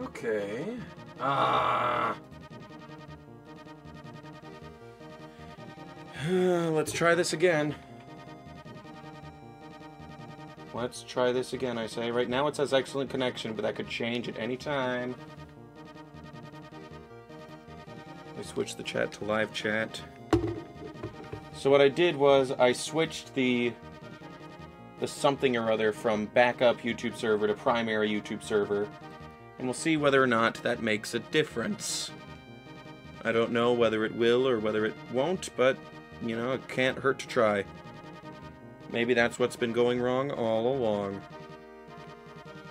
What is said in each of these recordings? Okay. Let's try this again. Let's try this again, I say. Right now it says excellent connection, but that could change at any time. I switched the chat to live chat. So what I did was I switched the something or other from backup YouTube server to primary YouTube server, and we'll see whether or not that makes a difference. I don't know whether it will or whether it won't, but, you know, it can't hurt to try. Maybe that's what's been going wrong all along.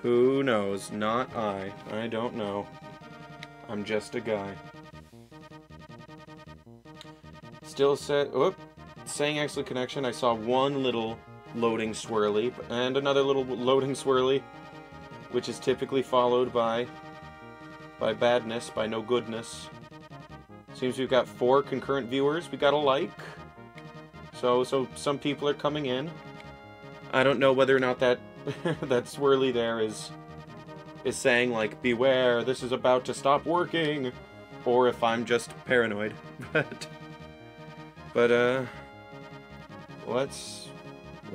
Who knows? Not I. I don't know. I'm just a guy. Still said, oh, saying excellent connection. I saw one little loading swirly, and another little loading swirly, which is typically followed by badness, by no goodness. Seems we've got 4 concurrent viewers. We got a like. So some people are coming in. I don't know whether or not that that swirly there is saying, like, beware, this is about to stop working, or if I'm just paranoid. But let's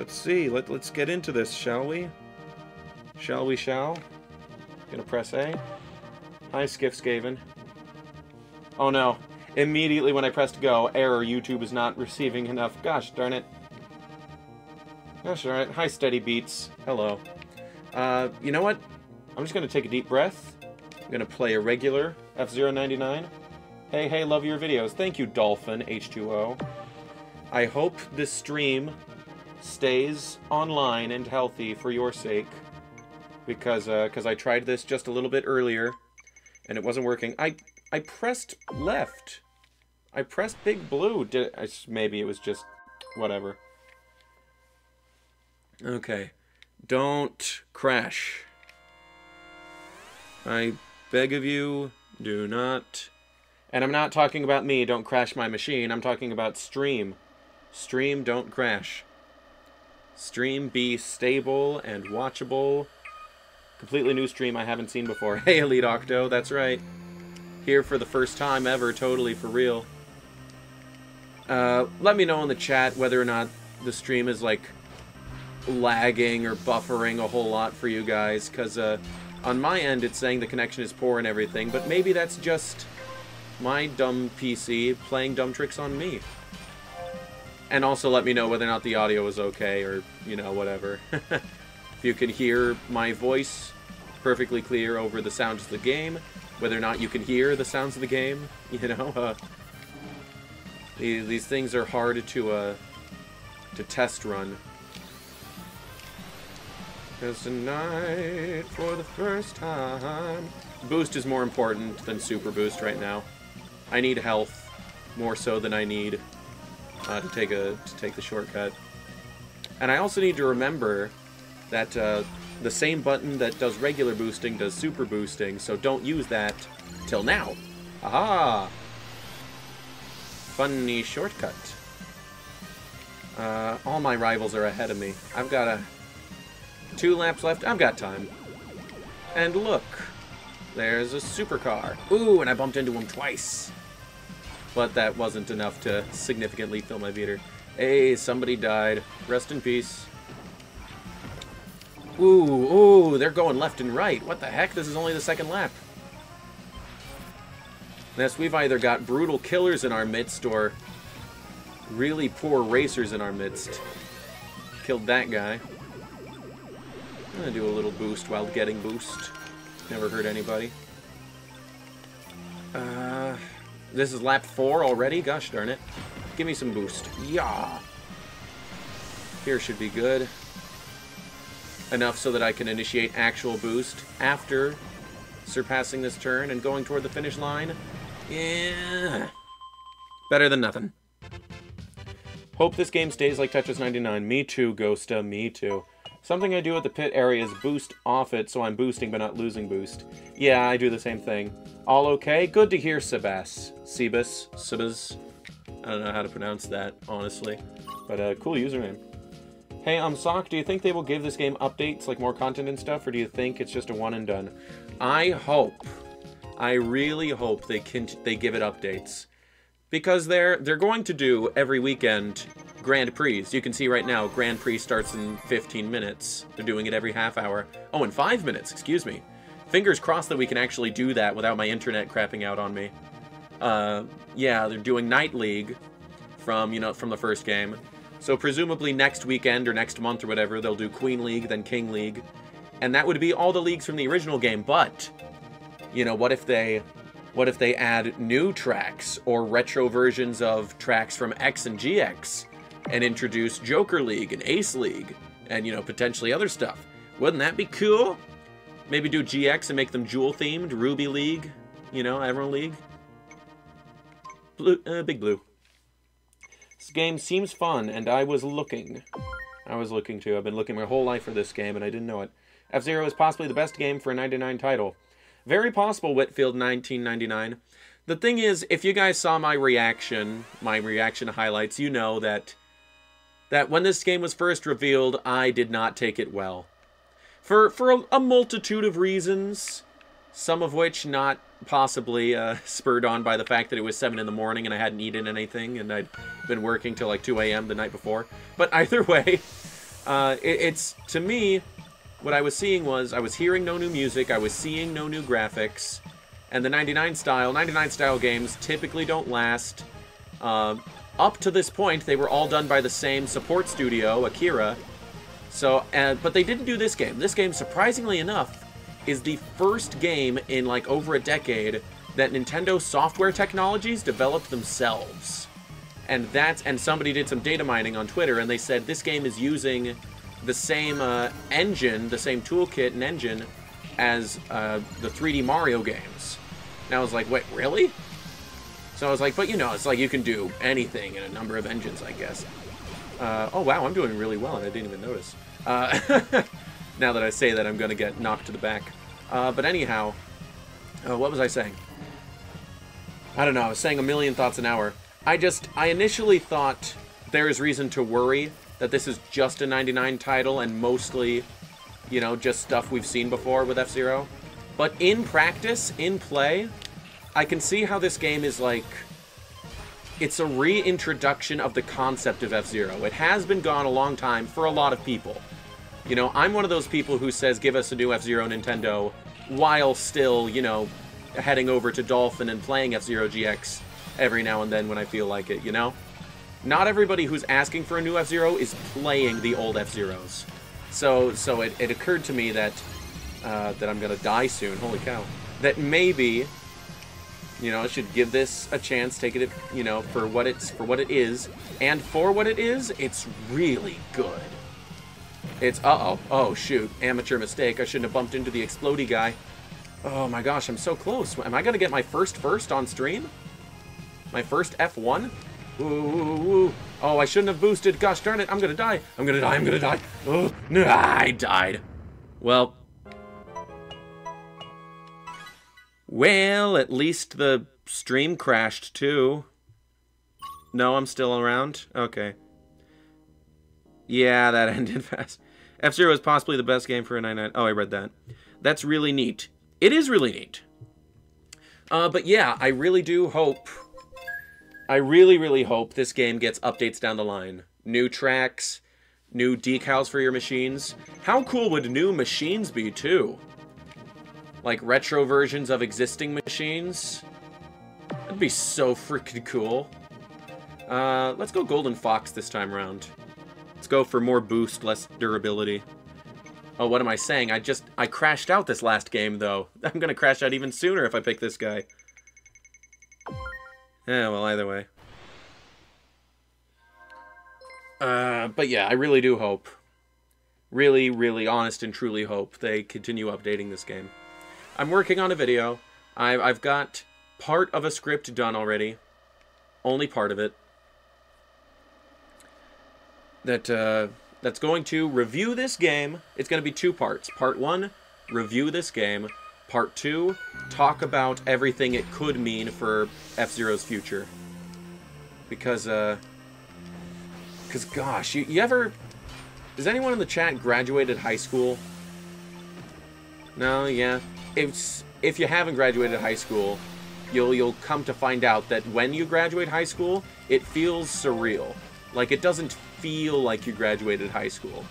see. Let's get into this, shall we? Shall we? Shall? Gonna press A. Hi, Skiffskaven. Oh no. Immediately when I pressed go, error, YouTube is not receiving enough. Gosh darn it. Gosh darn it. Hi, Steady Beats. Hello. You know what? I'm just going to take a deep breath. I'm going to play a regular F-Zero 99. Hey, hey, love your videos. Thank you, Dolphin H2O. I hope this stream stays online and healthy for your sake, because I tried this just a little bit earlier, and it wasn't working. I pressed left. I pressed big blue. Maybe it was just whatever. Okay. Don't crash. I beg of you, do not. And I'm not talking about me, don't crash my machine. I'm talking about stream. Stream, don't crash. Stream, be stable and watchable. Completely new stream I haven't seen before. Hey, Elite Octo, that's right. Here for the first time ever, totally for real. Let me know in the chat whether or not the stream is, like, lagging or buffering a whole lot for you guys, because on my end it's saying the connection is poor and everything, but maybe that's just my dumb PC playing dumb tricks on me. And also let me know whether or not the audio is okay or, you know, whatever. If you can hear my voice perfectly clear over the sounds of the game, whether or not you can hear the sounds of the game, you know, these things are hard to test run. 'Cause tonight, for the first time, boost is more important than super boost right now. I need health more so than I need to take the shortcut, and I also need to remember that. The same button that does regular boosting does super boosting, so don't use that till now. Aha! Funny shortcut. All my rivals are ahead of me. I've got 2 laps left. I've got time. And look, there's a supercar. Ooh, and I bumped into him twice. But that wasn't enough to significantly fill my beater. Hey, somebody died. Rest in peace. Ooh, ooh, they're going left and right. What the heck? This is only the second lap. Yes, we've either got brutal killers in our midst or really poor racers in our midst. Killed that guy. I'm gonna do a little boost while getting boost. Never hurt anybody. This is lap 4 already? Gosh darn it. Give me some boost. Yeah. Here should be good. Enough so that I can initiate actual boost after surpassing this turn and going toward the finish line. Yeah. Better than nothing. Hope this game stays like Tetris 99. Me too, Ghosta. Me too. Something I do at the pit area is boost off it, so I'm boosting but not losing boost. Yeah, I do the same thing. All okay? Good to hear, Sebas. Sebas. Sebas. I don't know how to pronounce that, honestly. But cool username. Hey, Sock, do you think they will give this game updates, like more content and stuff, or do you think it's just a one and done? I hope, I really hope they give it updates. Because they're going to do, every weekend, Grand Prix. You can see right now, Grand Prix starts in 15 minutes. They're doing it every half hour. Oh, in 5 minutes, excuse me. Fingers crossed that we can actually do that without my internet crapping out on me. Yeah, they're doing Night League from, you know, from the first game. So presumably next weekend or next month or whatever, they'll do Queen League, then King League. And that would be all the leagues from the original game, but, you know, what if they add new tracks or retro versions of tracks from X and GX and introduce Joker League and Ace League and, you know, potentially other stuff? Wouldn't that be cool? Maybe do GX and make them Jewel-themed, Ruby League, you know, Emerald League. Blue, Big Blue. This game seems fun, and I was looking. I was looking, too. I've been looking my whole life for this game, and I didn't know it. F-Zero is possibly the best game for a 99 title. Very possible, Whitfield 1999. The thing is, if you guys saw my reaction highlights, you know that when this game was first revealed, I did not take it well. For a multitude of reasons, some of which not possibly spurred on by the fact that it was 7 in the morning and I hadn't eaten anything and I'd been working till like 2 a.m. the night before. But either way, it's, to me, what I was seeing was, I was hearing no new music, I was seeing no new graphics, and the 99 style games typically don't last. Up to this point, they were all done by the same support studio, Akira, so, but they didn't do this game. This game, surprisingly enough, is the first game in like over a decade that Nintendo software technologies developed themselves. And somebody did some data mining on Twitter, and they said this game is using the same engine, the same toolkit and engine as the 3D Mario games. And I was like, wait, really? So I was like, but you know, it's like you can do anything in a number of engines, I guess. Oh wow, I'm doing really well and I didn't even notice. Now that I say that, I'm gonna get knocked to the back. But anyhow, what was I saying? I don't know, I was saying a million thoughts an hour. I initially thought there is reason to worry that this is just a 99 title and mostly, you know, just stuff we've seen before with F-Zero. But in practice, in play, I can see how this game is like, it's a reintroduction of the concept of F-Zero. It has been gone a long time for a lot of people. You know, I'm one of those people who says, give us a new F-Zero Nintendo, while still, you know, heading over to Dolphin and playing F-Zero GX every now and then when I feel like it, you know? Not everybody who's asking for a new F-Zero is playing the old F-Zeros. So it occurred to me that I'm gonna die soon, holy cow. That maybe, you know, I should give this a chance, take it, you know, for what it is. And for what it is, it's really good. It's, uh-oh, oh shoot, amateur mistake, I shouldn't have bumped into the explodey guy. Oh my gosh, I'm so close. Am I gonna get my first on stream? My first F1? Ooh. Oh, I shouldn't have boosted, gosh darn it, I'm gonna die. Oh, nah, I died. Well, at least the stream crashed too. No, I'm still around, okay. Yeah, that ended fast. F-Zero is possibly the best game for a 99. Oh, I read that. That's really neat. It is really neat. But yeah, I really do hope... I really, really hope this game gets updates down the line. New tracks, new decals for your machines. How cool would new machines be, too? Like, retro versions of existing machines? That'd be so freaking cool. Let's go Golden Fox this time around. Let's go for more boost, less durability. Oh, what am I saying? I crashed out this last game, though. I'm gonna crash out even sooner if I pick this guy. Yeah, well, either way. But yeah, I really do hope. Really, really honest and truly hope they continue updating this game. I'm working on a video. I've got part of a script done already. Only part of it. That's going to review this game. It's going to be two parts. Part one, review this game. Part two, talk about everything it could mean for F-Zero's future. Because gosh, you ever... Does anyone in the chat graduated high school? No, yeah. If you haven't graduated high school, you'll come to find out that when you graduate high school, it feels surreal. Like, it doesn't feel like you graduated high school.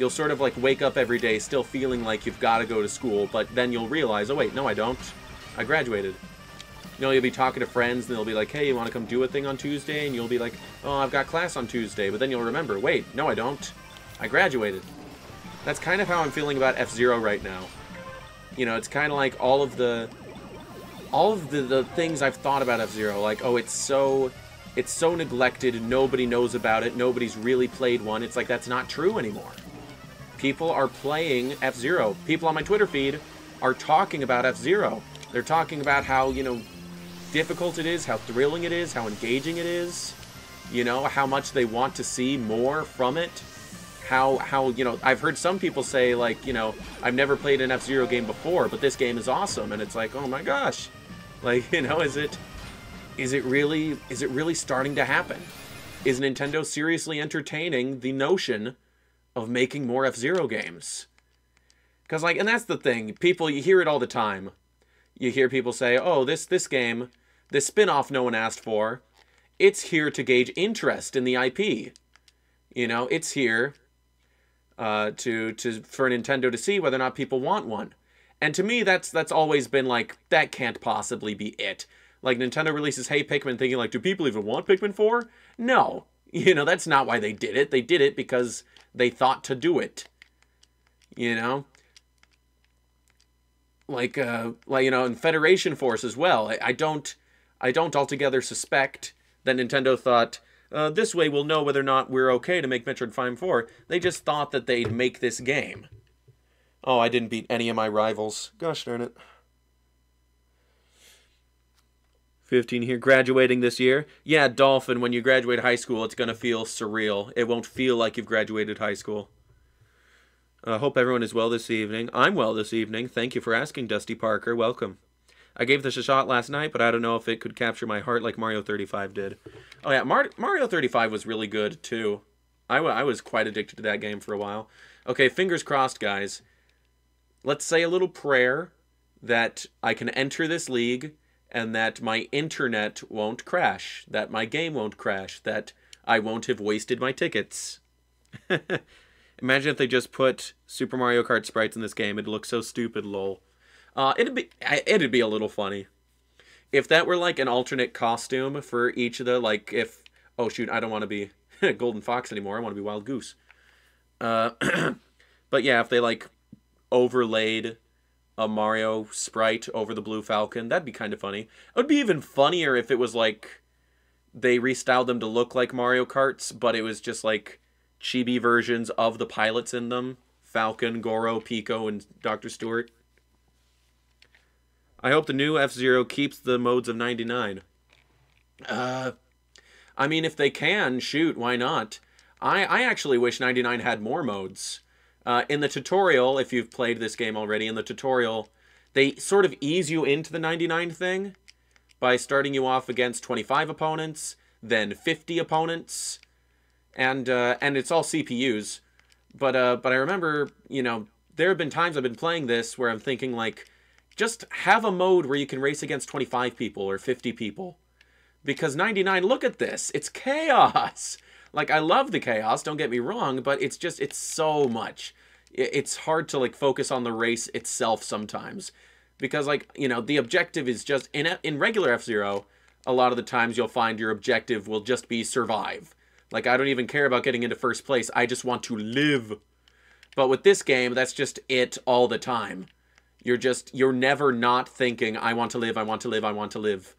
You'll sort of, like, wake up every day still feeling like you've got to go to school, but then you'll realize, oh, wait, no, I don't. I graduated. You know, you'll be talking to friends, and they'll be like, hey, you want to come do a thing on Tuesday? And you'll be like, oh, I've got class on Tuesday. But then you'll remember, wait, no, I don't. I graduated. That's kind of how I'm feeling about F-Zero right now. You know, it's kind of like all of the things I've thought about F-Zero. Like, oh, it's so neglected, nobody knows about it, nobody's really played one. It's like, that's not true anymore. People are playing F-Zero. People on my Twitter feed are talking about F-Zero. They're talking about how, you know, difficult it is, how thrilling it is, how engaging it is, you know, how much they want to see more from it. How you know, I've heard some people say, like, you know, I've never played an F-Zero game before, but this game is awesome. And it's like, oh my gosh, like, you know, is it really starting to happen? Is Nintendo seriously entertaining the notion of making more F-Zero games? Because, like, and that's the thing, people, you hear it all the time. You hear people say, oh, this game, this spin-off no one asked for, it's here to gauge interest in the IP. You know, it's here for Nintendo to see whether or not people want one. And to me, that's always been like, that can't possibly be it. Like, Nintendo releases Hey Pikmin thinking, like, do people even want Pikmin 4? No. You know, that's not why they did it. They did it because they thought to do it. You know? Like, you know, in Federation Force as well, I don't altogether suspect that Nintendo thought, this way we'll know whether or not we're okay to make Metroid Prime 4. They just thought that they'd make this game. Oh, I didn't beat any of my rivals. Gosh darn it. 15 here, graduating this year. Yeah, Dolphin, when you graduate high school, it's going to feel surreal. It won't feel like you've graduated high school. I hope everyone is well this evening. I'm well this evening. Thank you for asking, Dusty Parker. Welcome. I gave this a shot last night, but I don't know if it could capture my heart like Mario 35 did. Oh yeah, Mario 35 was really good, too. I was quite addicted to that game for a while. Okay, fingers crossed, guys. Let's say a little prayer that I can enter this league and that my internet won't crash, that my game won't crash, that I won't have wasted my tickets. Imagine if they just put Super Mario Kart sprites in this game. It'd look so stupid, lol. It'd be a little funny if that were like an alternate costume for each of the, like, if, oh shoot, I don't want to be Golden Fox anymore, I want to be Wild Goose. But yeah, if they like overlaid a Mario sprite over the Blue Falcon, that'd be kind of funny. It would be even funnier if it was like they restyled them to look like Mario Karts, but it was just like chibi versions of the pilots in them, Falcon, Goro, Pico, and Dr. Stewart. I hope the new F-Zero keeps the modes of 99. I mean, if they can, shoot, why not? I actually wish 99 had more modes. In the tutorial, if you've played this game already, in the tutorial, they sort of ease you into the 99 thing by starting you off against 25 opponents, then 50 opponents, and it's all CPUs. But I remember, you know, there have been times I've been playing this where I'm thinking, like, just have a mode where you can race against 25 people or 50 people. Because 99, look at this. It's chaos. Like, I love the chaos, don't get me wrong, but it's just, it's so much. It's hard to, like, focus on the race itself sometimes. Because, like, you know, the objective is just, in regular F-Zero, a lot of the times you'll find your objective will just be survive. Like, I don't even care about getting into first place. I just want to live. But with this game, that's just it all the time. You're never not thinking, I want to live, I want to live, I want to live.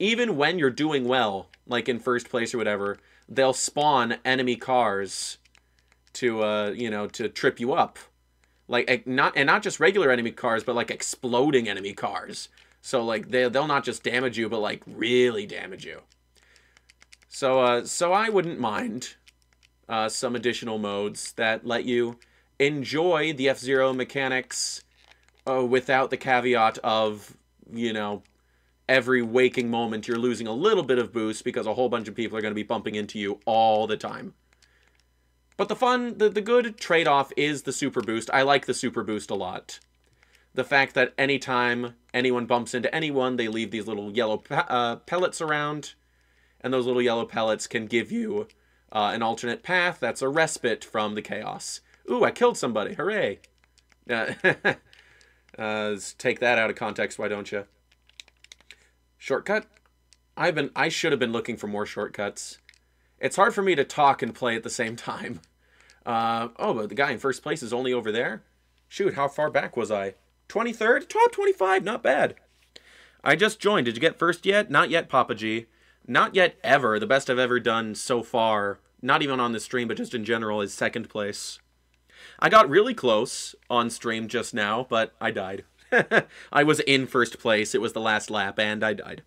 Even when you're doing well, like in first place or whatever, they'll spawn enemy cars to, you know, to trip you up. Like, not just regular enemy cars, but like exploding enemy cars. So, like, they'll not just damage you, but like really damage you. So I wouldn't mind some additional modes that let you enjoy the F-Zero mechanics without the caveat of, you know, every waking moment you're losing a little bit of boost because a whole bunch of people are going to be bumping into you all the time. But the fun, the good trade-off is the super boost. I like the super boost a lot. The fact that anytime anyone bumps into anyone, they leave these little yellow pellets around. And those little yellow pellets can give you an alternate path. That's a respite from the chaos. Ooh, I killed somebody. Hooray. Take that out of context, why don't you? Shortcut? I should have been looking for more shortcuts. It's hard for me to talk and play at the same time. Oh, but the guy in first place is only over there? Shoot, how far back was I? 23rd? Top 25, not bad. I just joined. Did you get first yet? Not yet, Papa G. Not yet ever. The best I've ever done so far, not even on this stream, but just in general, is second place. I got really close on stream just now, but I died. I was in first place. It was the last lap, and I died.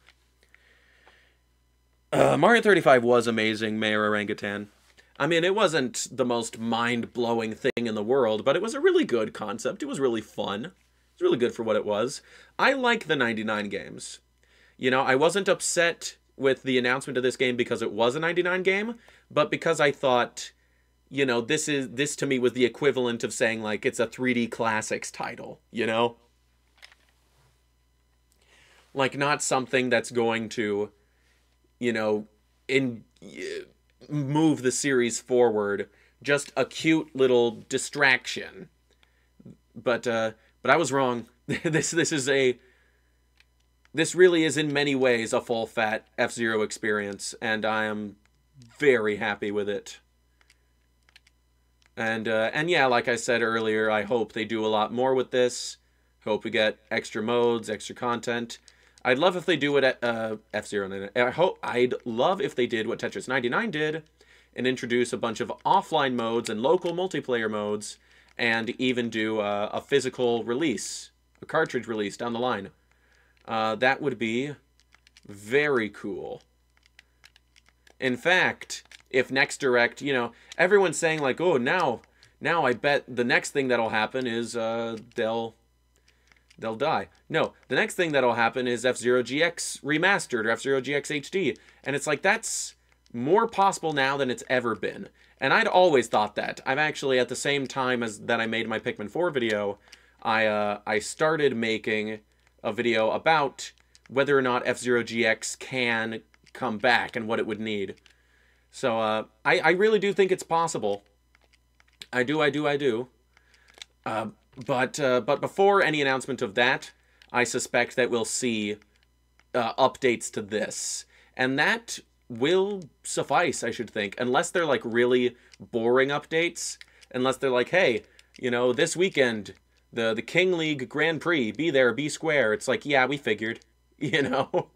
Mario 35 was amazing, Mayor Orangutan. I mean, it wasn't the most mind-blowing thing in the world, but it was a really good concept. It was really fun. It was really good for what it was. I like the 99 games. You know, I wasn't upset with the announcement of this game because it was a 99 game, but because I thought, you know, this to me was the equivalent of saying, like, it's a 3D Classics title, you know? Like, not something that's going to, you know, move the series forward. Just a cute little distraction. But I was wrong. This really is in many ways a full-fat F-Zero experience, and I am very happy with it. And yeah, like I said earlier, I hope they do a lot more with this. Hope we get extra modes, extra content. I'd love if they do what F-Zero 99. I'd love if they did what Tetris 99 did, and introduce a bunch of offline modes and local multiplayer modes, and even do a physical release, a cartridge release down the line. That would be very cool. In fact, if next direct, you know, everyone's saying like, oh, now I bet the next thing that'll happen is they'll die. No, the next thing that'll happen is F-Zero GX Remastered or F-Zero GX HD. And it's like, that's more possible now than it's ever been. And I'd always thought that. I've actually, at the same time as that I made my Pikmin 4 video, I started making a video about whether or not F-Zero GX can come back and what it would need. So I really do think it's possible. I do. But before any announcement of that, I suspect that we'll see updates to this. And that will suffice, I should think, unless they're like really boring updates. Unless they're like, hey, you know, this weekend, the King League Grand Prix, be there, be square. It's like, yeah, we figured, you know?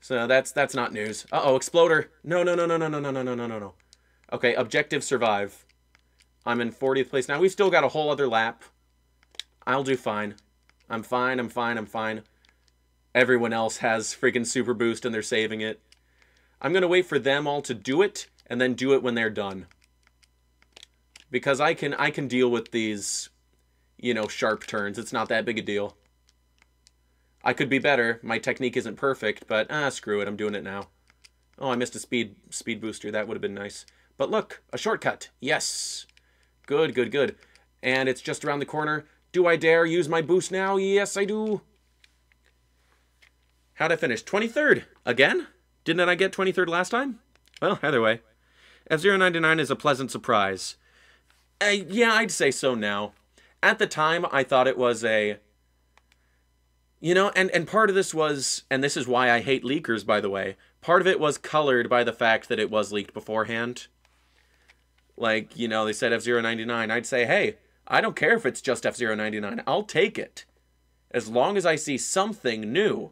So that's not news. Uh-oh, Exploder. No. Okay, objective survive. I'm in 40th place now. We've still got a whole other lap. I'll do fine. I'm fine. Everyone else has freaking super boost and they're saving it. I'm going to wait for them all to do it and then do it when they're done. Because I can deal with these, you know, sharp turns. It's not that big a deal. I could be better. My technique isn't perfect, but screw it. I'm doing it now. Oh, I missed a speed booster. That would have been nice. But look, a shortcut. Yes. Good. And it's just around the corner. Do I dare use my boost now? Yes, I do. How'd I finish? 23rd. Again? Didn't I get 23rd last time? Well, either way. F-Zero 99 is a pleasant surprise. Yeah, I'd say so now. At the time, I thought it was a... You know, and part of this was... And this is why I hate leakers, by the way. Part of it was colored by the fact that it was leaked beforehand. Like, you know, they said F-Zero 99. I'd say, hey, I don't care if it's just F-Zero 99. I'll take it. As long as I see something new.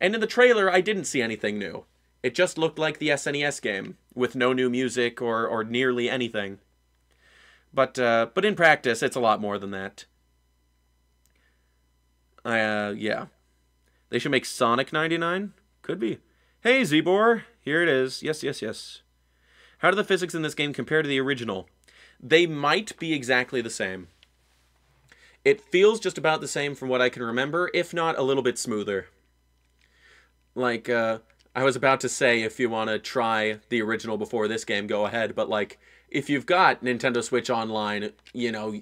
And in the trailer, I didn't see anything new. It just looked like the SNES game, with no new music or nearly anything. But in practice, it's a lot more than that. Yeah. They should make Sonic 99? Could be. Hey, Z-Bor. Here it is. Yes. How do the physics in this game compare to the original? They might be exactly the same. It feels just about the same from what I can remember, if not a little bit smoother. Like, I was about to say, if you want to try the original before this game, go ahead, but like, if you've got Nintendo Switch Online, you know,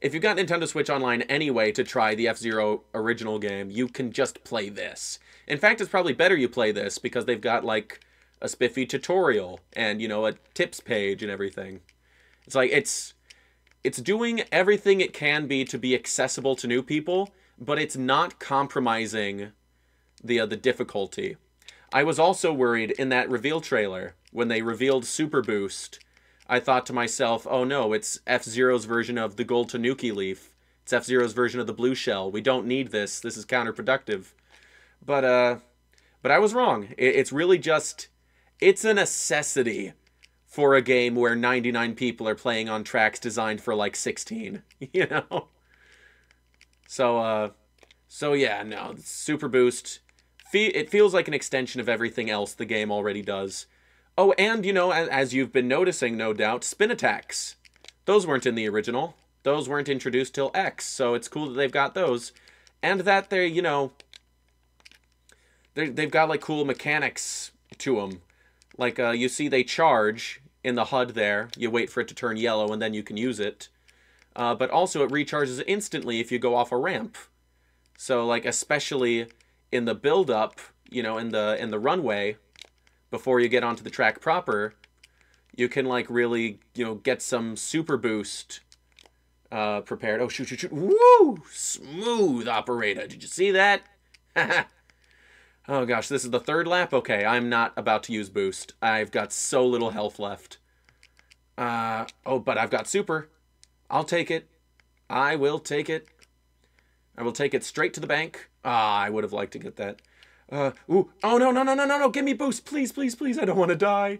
if you've got Nintendo Switch Online anyway to try the F-Zero original game, you can just play this. In fact, it's probably better you play this because they've got, like, a spiffy tutorial and, you know, a tips page and everything. It's like, it's doing everything it can be to be accessible to new people, but it's not compromising the difficulty. I was also worried in that reveal trailer, when they revealed Super Boost, I thought to myself, oh no, it's F-Zero's version of the Gold Tanuki Leaf. It's F-Zero's version of the Blue Shell. We don't need this. This is counterproductive. But I was wrong. It's really just, it's a necessity for a game where 99 people are playing on tracks designed for like 16, you know? So yeah, no, Super Boost, it feels like an extension of everything else the game already does. Oh, and, you know, as you've been noticing, no doubt, spin attacks. Those weren't in the original. Those weren't introduced till X, so it's cool that they've got those. And that they're, you know, they've got, like, cool mechanics to them. Like, you see they charge in the HUD there. You wait for it to turn yellow, and then you can use it. But also, it recharges instantly if you go off a ramp. So, like, especially in the build-up, you know, in the runway, before you get onto the track proper, you can, like, really, you know, get some super boost prepared. Oh, shoot, shoot, shoot. Woo! Smooth operator. Did you see that? Oh, gosh, this is the third lap? Okay, I'm not about to use boost. I've got so little health left. Oh, but I've got super. I'll take it. I will take it. I will take it straight to the bank. Ah, I would have liked to get that. Ooh, oh, no, no, no, no, no, no, give me boost, please, please, please, I don't want to die.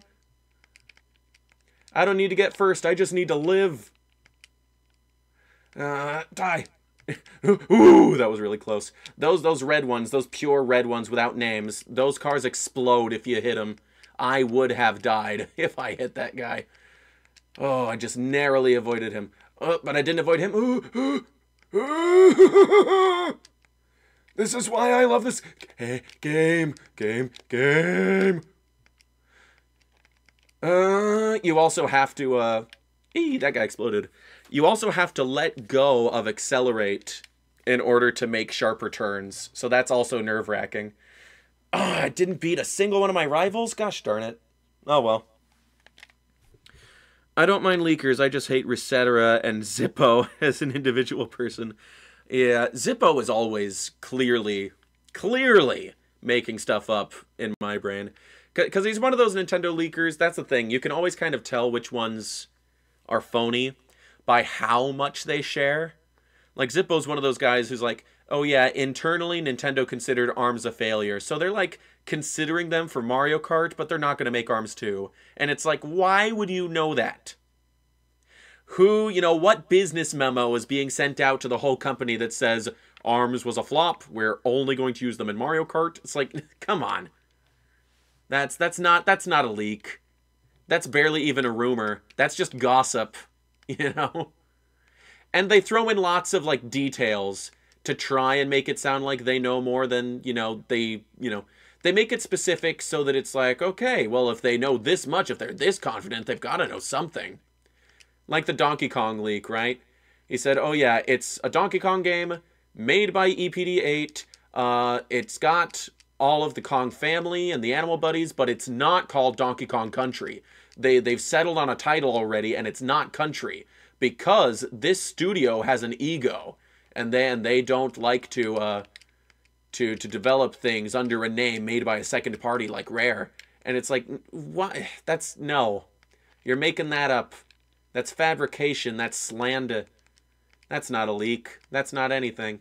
I don't need to get first, I just need to live. Die. Ooh, that was really close. Those red ones, those pure red ones without names, those cars explode if you hit them. I would have died if I hit that guy. Oh, I just narrowly avoided him. Oh, but I didn't avoid him. Ooh, ooh, ooh. This is why I love this game. You also have to, ee, that guy exploded. You also have to let go of accelerate in order to make sharper turns. So that's also nerve-wracking. Oh, I didn't beat a single one of my rivals? Gosh darn it. Oh, well. I don't mind leakers. I just hate Resetera and Zippo as an individual person. Yeah, Zippo is always clearly making stuff up in my brain. Because he's one of those Nintendo leakers. That's the thing. You can always kind of tell which ones are phony by how much they share. Like, Zippo's one of those guys who's like, oh yeah, internally Nintendo considered ARMS a failure. So they're, like, considering them for Mario Kart, but they're not going to make ARMS 2. And it's like, why would you know that? Who, you know, what business memo is being sent out to the whole company that says, ARMS was a flop, we're only going to use them in Mario Kart? It's like, come on. That's not a leak. That's barely even a rumor. That's just gossip, you know? And they throw in lots of, like, details to try and make it sound like they know more than, you know, they make it specific so that it's like, okay, well, if they know this much, if they're this confident, they've got to know something. Like the Donkey Kong leak, right? He said, oh yeah, it's a Donkey Kong game made by EPD8. It's got all of the Kong family and the Animal Buddies, but it's not called Donkey Kong Country. They've settled on a title already, and it's not Country, because this studio has an ego, and they don't like to develop things under a name made by a second party like Rare. And it's like, what? That's, no. You're making that up. That's fabrication. That's slander. That's not a leak. That's not anything.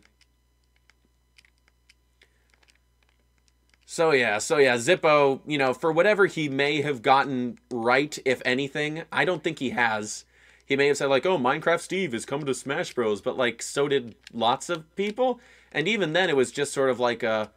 So yeah, Zippo, you know, for whatever he may have gotten right, if anything, I don't think he has. He may have said, like, oh, Minecraft Steve is coming to Smash Bros., but, like, so did lots of people. And even then, it was just sort of like a,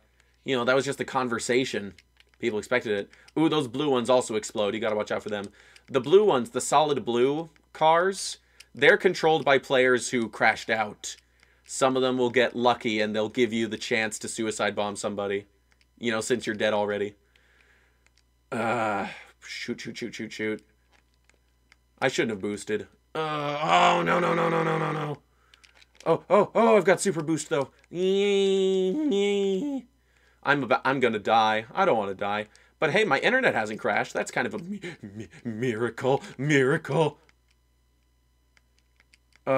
you know, that was just the conversation. People expected it. Ooh, those blue ones also explode. You gotta watch out for them. The blue ones, the solid blue cars, they're controlled by players who crashed out. Some of them will get lucky and they'll give you the chance to suicide bomb somebody. You know, since you're dead already. Shoot. I shouldn't have boosted. Oh, no, no, no, no, no, no, no. Oh, oh, oh, I've got super boost, though. I'm gonna die. I don't want to die. But hey, my internet hasn't crashed. That's kind of a miracle. Miracle. Yeah.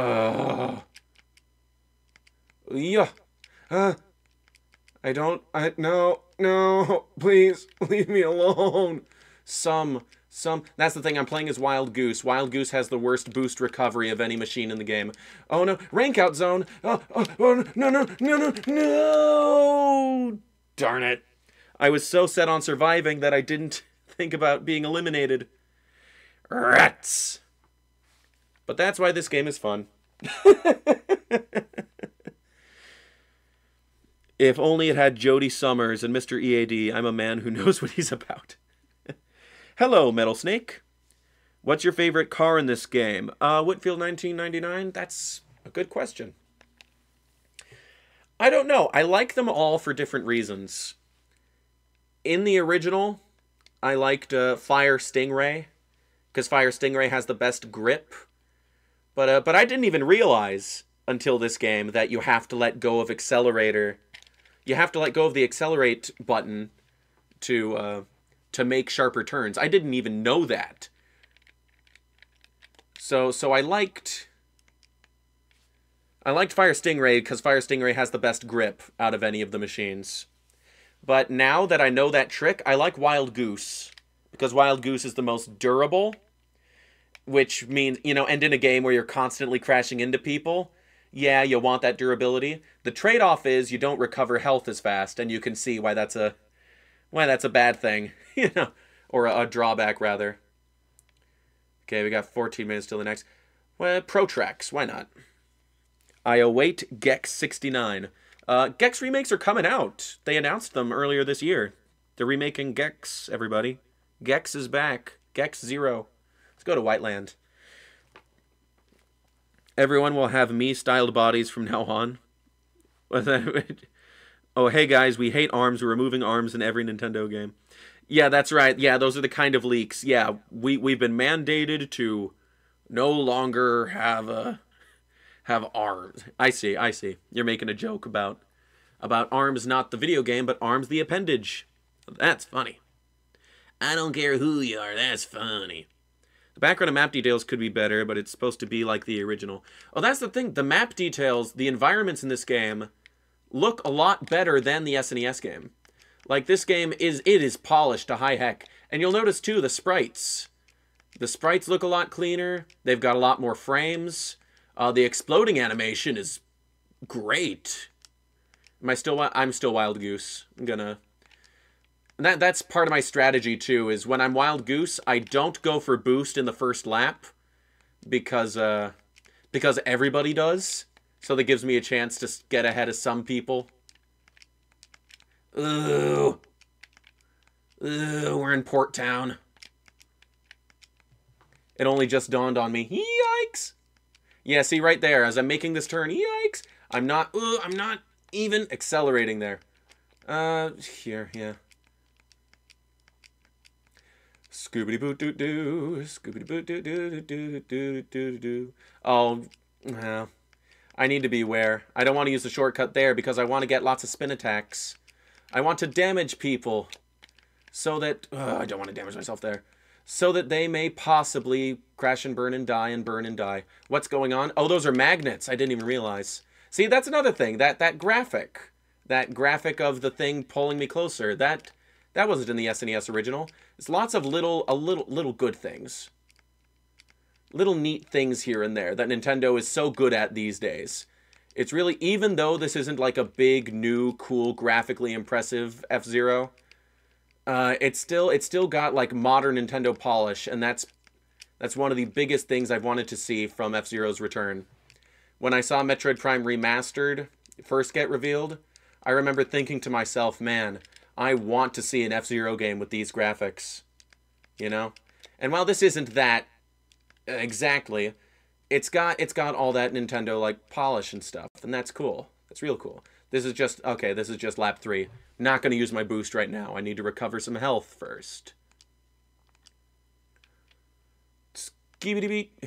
I don't... no, no. Please, leave me alone. That's the thing, I'm playing as Wild Goose. Wild Goose has the worst boost recovery of any machine in the game. Oh no, rank out zone! Oh, oh, oh no, no, no, no, no! Darn it. I was so set on surviving that I didn't think about being eliminated. Rats! But that's why this game is fun. If only it had Jody Summers and Mr. EAD, I'm a man who knows what he's about. Hello, Metal Snake. What's your favorite car in this game? Whitfield 1999? That's a good question. I don't know. I like them all for different reasons. In the original, I liked Fire Stingray, because Fire Stingray has the best grip. But I didn't even realize until this game that you have to let go of accelerator. You have to let go of the accelerate button to make sharper turns. I didn't even know that. So I liked Fire Stingray because Fire Stingray has the best grip out of any of the machines. But now that I know that trick, I like Wild Goose because Wild Goose is the most durable, which means, you know, and in a game where you're constantly crashing into people, yeah, you want that durability. The trade-off is you don't recover health as fast, and you can see why that's a bad thing, you know, or a drawback, rather. Okay, we got 14 minutes till the next. Well, Protrax, why not? I await Gex 69. Gex remakes are coming out. They announced them earlier this year. They're remaking Gex, everybody. Gex is back. Gex 0. Let's go to Whiteland. Everyone will have me-styled bodies from now on. Oh, hey guys, we hate arms. We're removing arms in every Nintendo game. Yeah, that's right. Yeah, those are the kind of leaks. Yeah, we've been mandated to no longer have arms. I see, I see. You're making a joke about arms, not the video game, but arms the appendage. That's funny. I don't care who you are. That's funny. The background of map details could be better, but it's supposed to be like the original. Oh, that's the thing. The map details, the environments in this game... look a lot better than the SNES game. Like, this game is polished to high heck. And you'll notice, too, the sprites. The sprites look a lot cleaner. They've got a lot more frames. The exploding animation is great. I'm still Wild Goose. I'm gonna... That's part of my strategy, too, is when I'm Wild Goose, I don't go for boost in the first lap. Because everybody does. So that gives me a chance to get ahead of some people. Ooh. Ooh, we're in Port Town. It only just dawned on me. Yikes! Yeah, see right there, as I'm making this turn, yikes! I'm not even accelerating there. Here, yeah. Scooby-doo-doo-doo, scooby-doo-doo-doo-doo-doo-doo-doo-doo. Oh, well. I need to beware. I don't want to use the shortcut there because I want to get lots of spin attacks. I want to damage people so that... I don't want to damage myself there. So that they may possibly crash and burn and die and burn and die. What's going on? Oh, those are magnets. I didn't even realize. See, that's another thing. That graphic of the thing pulling me closer. That wasn't in the SNES original. It's lots of little good things. Little neat things here and there that Nintendo is so good at these days. It's really, even though this isn't like a big, new, cool, graphically impressive F-Zero, it's still got like modern Nintendo polish, and that's one of the biggest things I've wanted to see from F-Zero's return. When I saw Metroid Prime Remastered first get revealed, I remember thinking to myself, man, I want to see an F-Zero game with these graphics. You know? And while this isn't that, exactly. It's got all that Nintendo like polish and stuff, and that's cool. That's real cool. This is just lap 3. Not going to use my boost right now. I need to recover some health first. Skibbity beat,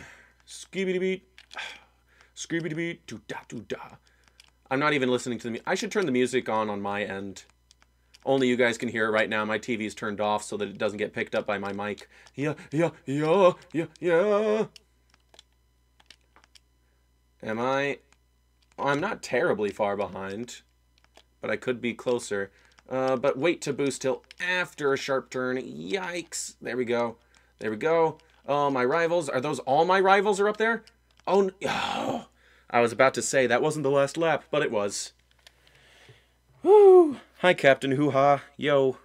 skibbity beat, skibbity beat, doo da doo da. I'm not even listening to the music. I should turn the music on my end. Only you guys can hear it right now. My TV's turned off so that it doesn't get picked up by my mic. Yeah. I'm not terribly far behind, but I could be closer. But wait to boost till after a sharp turn. Yikes. There we go. There we go. My rivals. Are those all my rivals are up there? Oh, oh, I was about to say that wasn't the last lap, but it was. Woo. Hi, Captain Hoo-Ha. Yo.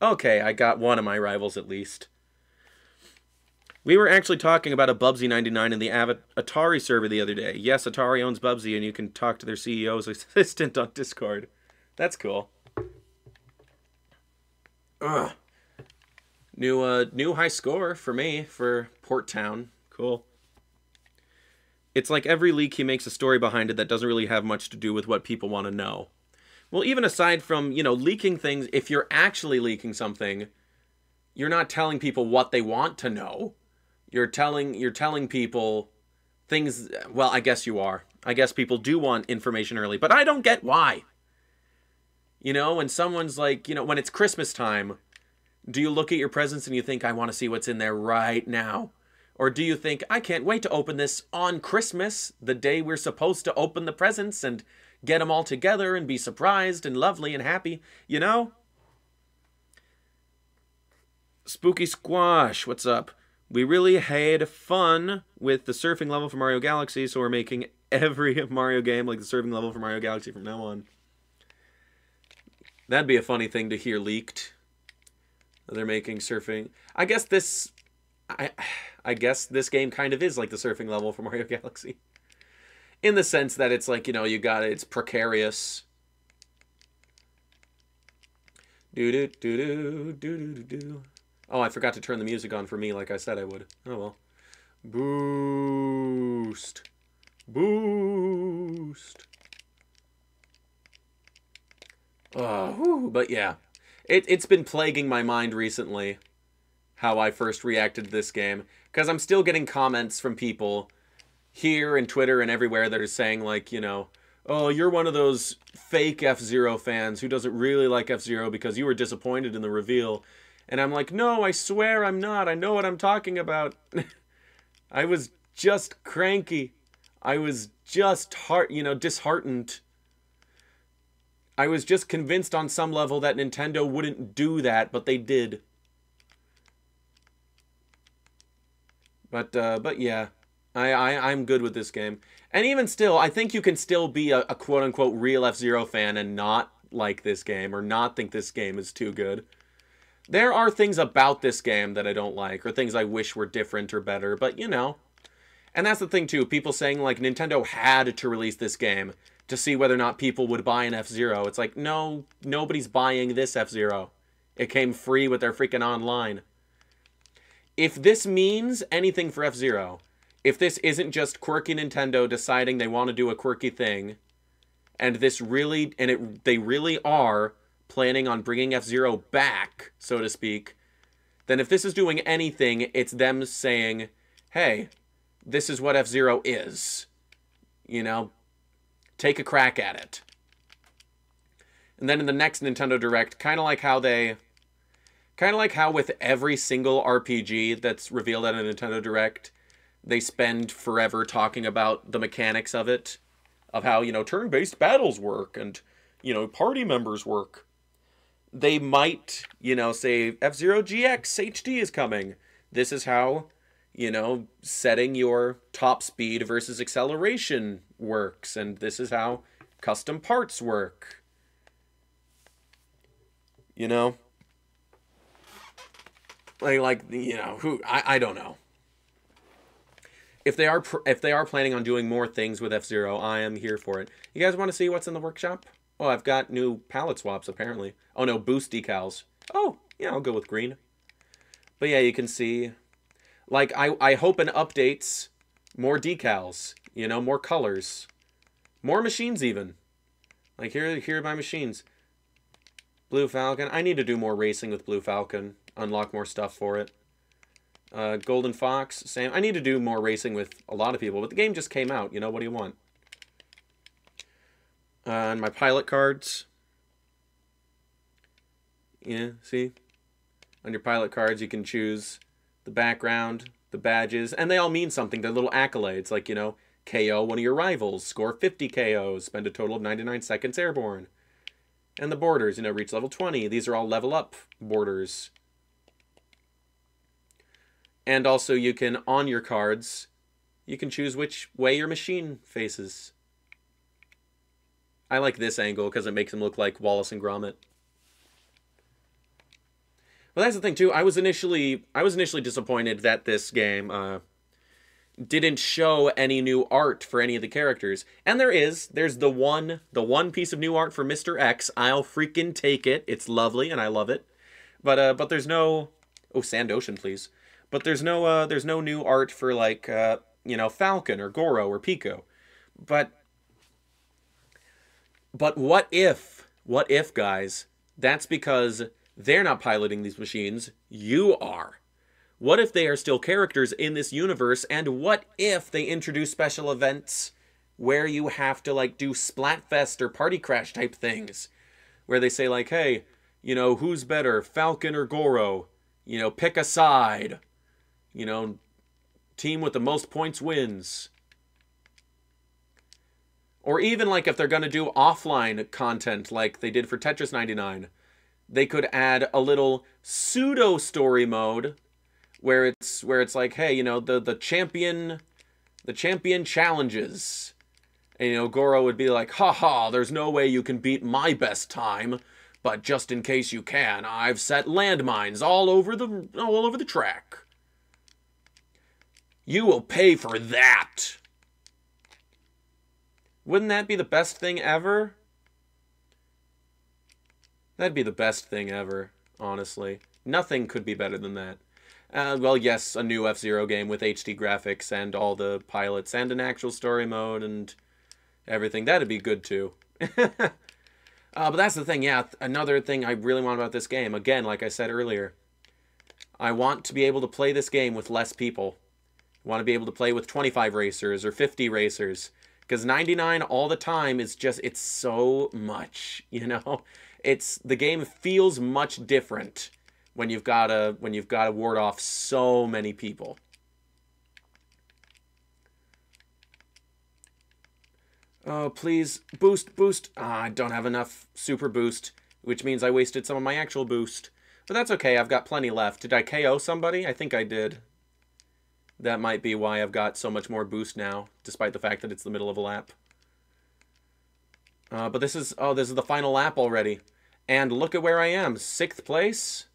Okay, I got one of my rivals at least. We were actually talking about a Bubsy 99 in the Atari server the other day. Yes, Atari owns Bubsy, and you can talk to their CEO's assistant on Discord. That's cool. Ugh. New high score for me for Port Town. Cool. It's like every leak he makes a story behind it that doesn't really have much to do with what people want to know. Well, even aside from, you know, leaking things, if you're actually leaking something, you're not telling people what they want to know. You're telling people things. Well, I guess you are. I guess people do want information early, but I don't get why. You know, when someone's like, you know, when it's Christmas time, do you look at your presents and you think, I want to see what's in there right now? Or do you think, I can't wait to open this on Christmas, the day we're supposed to open the presents and get them all together and be surprised and lovely and happy, you know? Spooky Squash, what's up? We really had fun with the surfing level for Mario Galaxy, so we're making every Mario game like the surfing level for Mario Galaxy from now on. That'd be a funny thing to hear leaked. They're making surfing. I guess this game kind of is like the surfing level for Mario Galaxy, in the sense that it's like, you know, you got it. It's precarious. Oh, I forgot to turn the music on for me like I said I would. Oh, well. Boost. Boost. Oh, but yeah. It's been plaguing my mind recently how I first reacted to this game. Because I'm still getting comments from people here and Twitter and everywhere that are saying, like, you know, oh, you're one of those fake F-Zero fans who doesn't really like F-Zero because you were disappointed in the reveal. And I'm like, no, I swear I'm not. I know what I'm talking about. I was just cranky. I was just, disheartened. I was just convinced on some level that Nintendo wouldn't do that, but they did. But yeah, I'm good with this game. And even still, I think you can still be a quote-unquote real F-Zero fan and not like this game or not think this game is too good. There are things about this game that I don't like, or things I wish were different or better, but, you know. And that's the thing, too. People saying, like, Nintendo had to release this game to see whether or not people would buy an F-Zero. It's like, no, nobody's buying this F-Zero. It came free with their freaking online. If this means anything for F-Zero, if this isn't just quirky Nintendo deciding they want to do a quirky thing, and they really are planning on bringing F-Zero back, so to speak, then if this is doing anything, it's them saying, hey, this is what F-Zero is. You know, take a crack at it. And then in the next Nintendo Direct, kind of like how with every single RPG that's revealed at a Nintendo Direct, they spend forever talking about the mechanics of it, of how, you know, turn-based battles work and, you know, party members work. They might, you know, say F-Zero GX HD is coming. This is how, you know, setting your top speed versus acceleration works. And this is how custom parts work. You know? Like you know, who I don't know. If they are planning on doing more things with F-Zero, I am here for it. You guys want to see what's in the workshop? Oh, I've got new palette swaps, apparently. Oh, no, boost decals. Oh, yeah, I'll go with green. But yeah, you can see, like, I hope in updates, more decals, you know, more colors. More machines, even. Like, here are my machines. Blue Falcon. I need to do more racing with Blue Falcon. Unlock more stuff for it. Golden Fox, Sam. I need to do more racing with a lot of people, but the game just came out. You know, what do you want? And my pilot cards. Yeah, see? On your pilot cards, you can choose the background, the badges, and they all mean something. They're little accolades, like, you know, KO one of your rivals, score 50 KOs, spend a total of 99 seconds airborne. And the borders, you know, reach level 20. These are all level up borders. And also you can, on your cards, you can choose which way your machine faces. I like this angle because it makes him look like Wallace and Gromit. Well, that's the thing, too. I was initially disappointed that this game didn't show any new art for any of the characters. And there is. There's the one piece of new art for Mr. X. I'll freaking take it. It's lovely, and I love it. But there's no... Oh, Sand Ocean, please. But there's no new art for, like, you know, Falcon or Goro or Pico. But what if, guys? That's because... they're not piloting these machines. You are. What if they are still characters in this universe? And what if they introduce special events where you have to, like, do Splatfest or Party Crash type things? Where they say, like, hey, you know, who's better, Falcon or Goro? You know, pick a side. You know, team with the most points wins. Or even, like, if they're going to do offline content like they did for Tetris 99... they could add a little pseudo story mode where it's like, hey, you know, the champion challenges. And, you know, Goro would be like, haha, there's no way you can beat my best time, but just in case you can, I've set landmines all over the track. You will pay for that. Wouldn't that be the best thing ever? That'd be the best thing ever, honestly. Nothing could be better than that. Well, yes, a new F-Zero game with HD graphics and all the pilots and an actual story mode and everything. That'd be good, too. But that's the thing, yeah. Another thing I really want about this game, again, like I said earlier, I want to be able to play this game with less people. I want to be able to play with 25 racers or 50 racers. Because 99 all the time is just, it's so much, you know? It's, the game feels much different when you've got to ward off so many people. Oh, please, boost, boost. Ah, I don't have enough super boost, which means I wasted some of my actual boost. But that's okay, I've got plenty left. Did I KO somebody? I think I did. That might be why I've got so much more boost now, despite the fact that it's the middle of a lap. But this is the final lap already. And look at where I am. 6th place.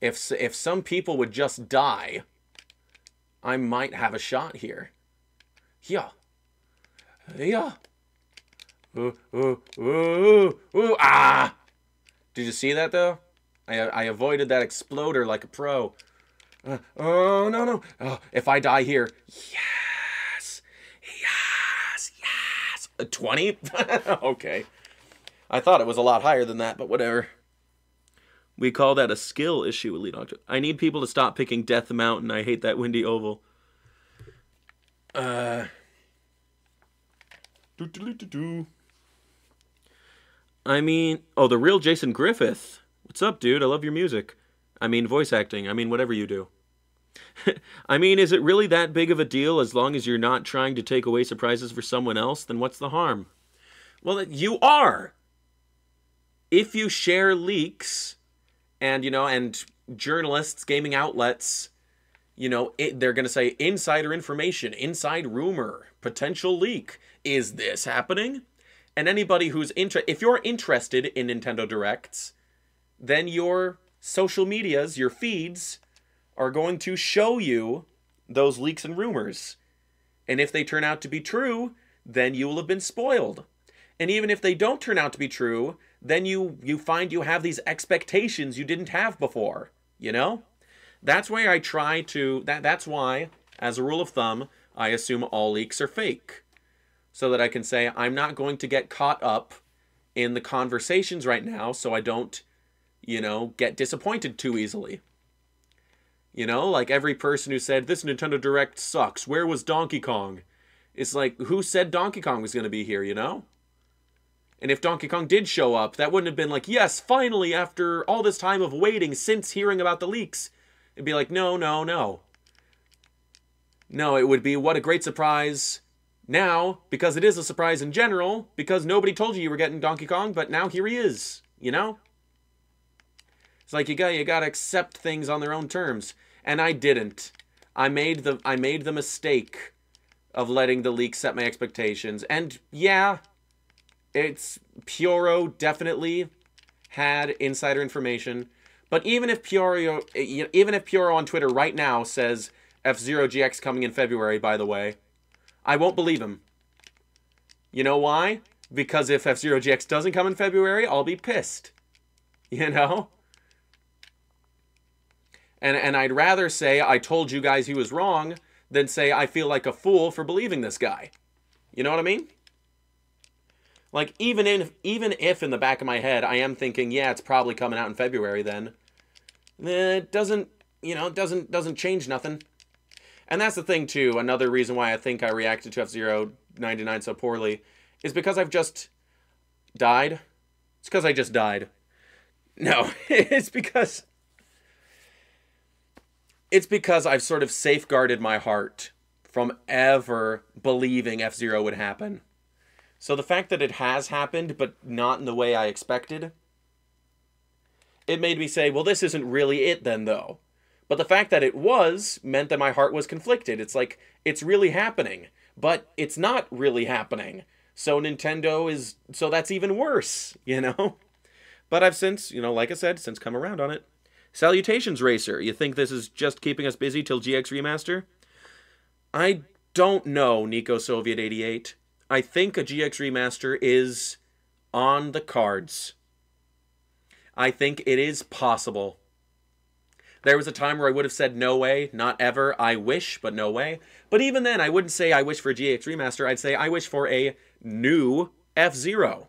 If some people would just die, I might have a shot here. Yeah. Yeah. Ooh, ooh, ooh, ooh, ah! Did you see that, though? I avoided that exploder like a pro. Oh, no, no. Oh, if I die here. Yes. Yes. Yes. 20? Okay. I thought it was a lot higher than that, but whatever. We call that a skill issue, Elite Octo. I need people to stop picking Death Mountain. I hate that windy oval. I mean... Oh, the real Jason Griffith. What's up, dude? I love your music. I mean, voice acting. I mean, whatever you do. I mean, is it really that big of a deal as long as you're not trying to take away surprises for someone else? Then what's the harm? Well, you are. If you share leaks and, you know, and journalists, gaming outlets, you know, they're going to say insider information, inside rumor, potential leak. Is this happening? And anybody who's if you're interested in Nintendo Directs, then you're... social medias, your feeds, are going to show you those leaks and rumors. And if they turn out to be true, then you will have been spoiled. And even if they don't turn out to be true, then you find you have these expectations you didn't have before, you know? That's why I try to... That's why, as a rule of thumb, I assume all leaks are fake. So that I can say, I'm not going to get caught up in the conversations right now, so I don't... you know, get disappointed too easily. You know, like every person who said, this Nintendo Direct sucks, where was Donkey Kong? It's like, who said Donkey Kong was going to be here, you know? And if Donkey Kong did show up, that wouldn't have been like, yes, finally, after all this time of waiting since hearing about the leaks. It'd be like, no, no, no. No, it would be, what a great surprise now, because it is a surprise in general, because nobody told you you were getting Donkey Kong, but now here he is, you know? It's like, you gotta accept things on their own terms. And I didn't. I made the mistake of letting the leak set my expectations. And yeah, it's Puro definitely had insider information. But even if Puro on Twitter right now says F-Zero GX coming in February, by the way, I won't believe him. You know why? Because if F-Zero GX doesn't come in February, I'll be pissed. You know? And I'd rather say I told you guys he was wrong than say I feel like a fool for believing this guy. You know what I mean? Like, even if in the back of my head I am thinking, yeah, it's probably coming out in February then, it doesn't, you know, doesn't change nothing. And that's the thing, too. Another reason why I think I reacted to F-Zero 99 so poorly is because I've just died. It's because I just died. No, it's because I've sort of safeguarded my heart from ever believing F-Zero would happen. So the fact that it has happened, but not in the way I expected, it made me say, well, this isn't really it then, though. But the fact that it was meant that my heart was conflicted. It's like, it's really happening, but it's not really happening. So Nintendo is, so that's even worse, you know? But I've since, you know, like I said, since come around on it. Salutations, Racer. You think this is just keeping us busy till GX Remaster? I don't know, Nico Soviet 88. I think a GX Remaster is on the cards. I think it is possible. There was a time where I would have said, no way, not ever, I wish, but no way. But even then, I wouldn't say I wish for a GX Remaster. I'd say I wish for a new F-Zero.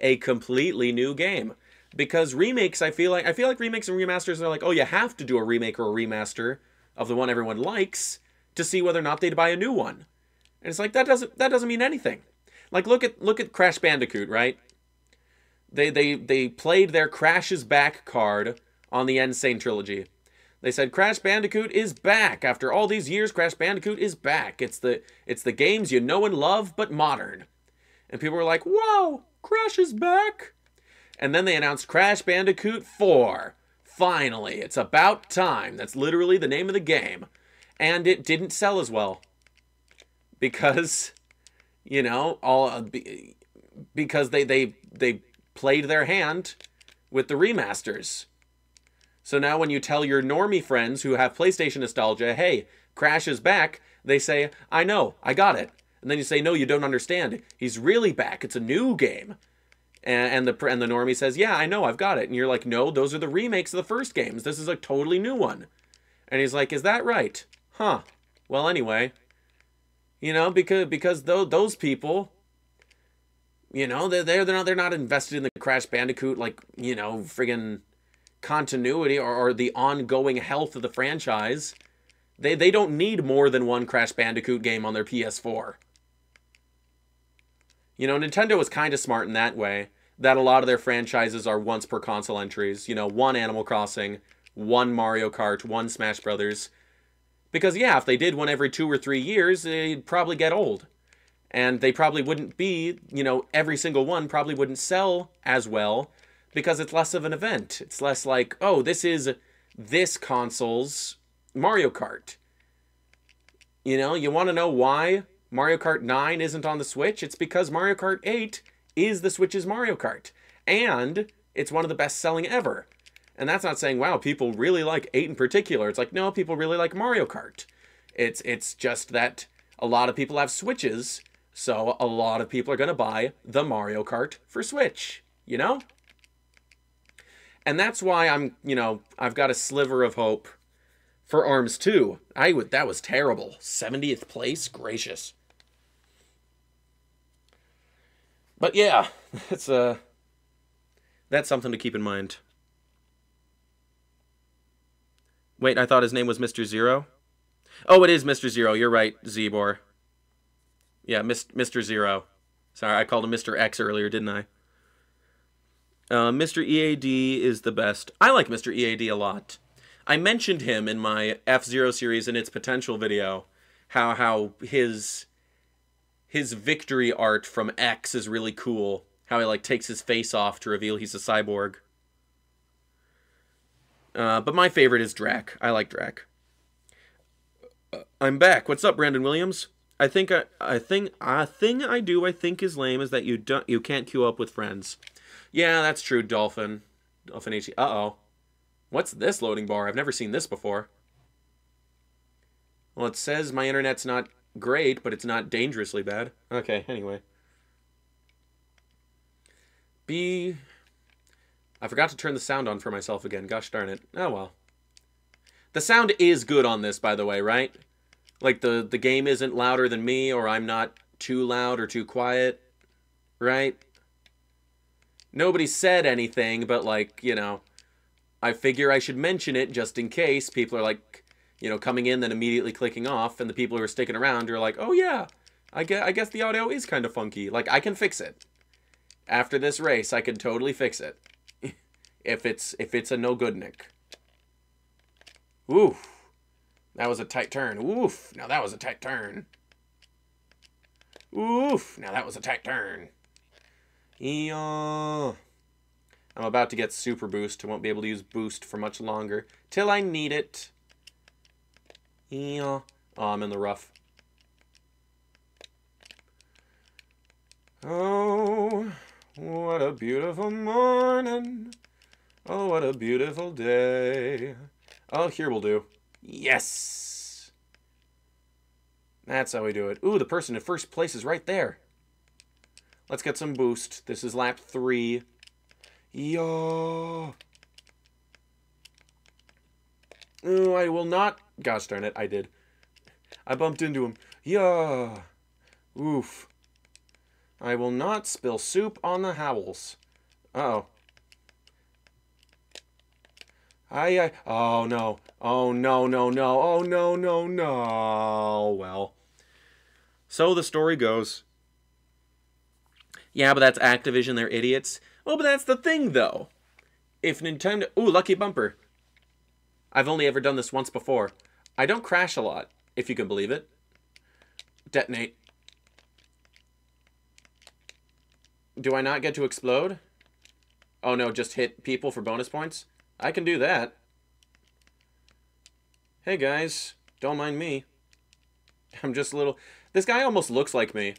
A completely new game. Because remakes, I feel like remakes and remasters are like, oh, you have to do a remake or a remaster of the one everyone likes to see whether or not they'd buy a new one. And it's like, that doesn't mean anything. Like, look at Crash Bandicoot, right? They played their Crash's Back card on the Insane Trilogy. They said Crash Bandicoot is back. After all these years, Crash Bandicoot is back. It's the games you know and love, but modern. And people were like, whoa, Crash is back. And then they announced Crash Bandicoot 4. Finally, it's about time. That's literally the name of the game. And it didn't sell as well. Because, you know, because they played their hand with the remasters. So now when you tell your normie friends who have PlayStation nostalgia, hey, Crash is back, they say, I know, I got it. And then you say, no, you don't understand. He's really back. It's a new game. And the normie says, yeah, I know, I've got it. And you're like, no, those are the remakes of the first games. This is a totally new one. And he's like, is that right? Huh. Well, anyway, you know, because those people, you know, they're not invested in the Crash Bandicoot, like, you know, friggin' continuity or the ongoing health of the franchise. They don't need more than one Crash Bandicoot game on their PS4. You know, Nintendo was kind of smart in that way, that a lot of their franchises are once per console entries. You know, one Animal Crossing, one Mario Kart, one Smash Brothers. Because, yeah, if they did one every 2 or 3 years, they'd probably get old. And they probably wouldn't be, you know, every single one probably wouldn't sell as well because it's less of an event. It's less like, oh, this is this console's Mario Kart. You know, you want to know why Mario Kart 9 isn't on the Switch? It's because Mario Kart 8 is the Switch's Mario Kart. And it's one of the best-selling ever. And that's not saying, wow, people really like 8 in particular. It's like, no, people really like Mario Kart. It's just that a lot of people have Switches, so a lot of people are going to buy the Mario Kart for Switch, you know? And that's why I'm, you know, I've got a sliver of hope for ARMS 2. That was terrible. 70th place? Gracious. But yeah, that's something to keep in mind. Wait, I thought his name was Mr. Zero. Oh, it is Mr. Zero. You're right, Z-Bor. Yeah, Mr. Zero. Sorry, I called him Mr. X earlier, didn't I? Mr. EAD is the best. I like Mr. EAD a lot. I mentioned him in my F-Zero series and its potential video, how his victory art from X is really cool. How he, like, takes his face off to reveal he's a cyborg. But my favorite is Drac. I like Drac. I'm back. What's up, Brandon Williams? I think is lame is that you can't queue up with friends. Yeah, that's true, Dolphin. Dolphin H2O. Uh-oh. What's this loading bar? I've never seen this before. Well, it says my internet's not great, but it's not dangerously bad. Okay, anyway. B... I forgot to turn the sound on for myself again. Gosh darn it. Oh, well. The sound is good on this, by the way, right? Like, the game isn't louder than me, or I'm not too loud or too quiet, right? Nobody said anything, but, like, you know, I figure I should mention it just in case people are, like, you know, coming in then immediately clicking off, and the people who are sticking around are like, oh, yeah, I guess the audio is kind of funky. Like, I can fix it. After this race, I can totally fix it. If it's a no-good Nick. Oof. That was a tight turn. Oof. Now that was a tight turn. Oof. Now that was a tight turn. I'm about to get super boost. I won't be able to use boost for much longer. Till I need it. Oh, I'm in the rough. Oh, what a beautiful morning. Oh, what a beautiful day. Oh, here we'll do. Yes! That's how we do it. Ooh, the person in first place is right there. Let's get some boost. This is lap 3. Yo! Ooh, I will not... Gosh darn it, I did. I bumped into him. Yo! Oof. I will not spill soup on the howls. Uh-oh. Oh no. Oh no, no, no. Oh no, no, no. Well. So the story goes. Yeah, but that's Activision, they're idiots. Oh, but that's the thing, though. If Nintendo... Ooh, lucky bumper. I've only ever done this once before. I don't crash a lot, if you can believe it. Detonate. Do I not get to explode? Oh no, just hit people for bonus points? I can do that. Hey guys, don't mind me. I'm just a little... This guy almost looks like me.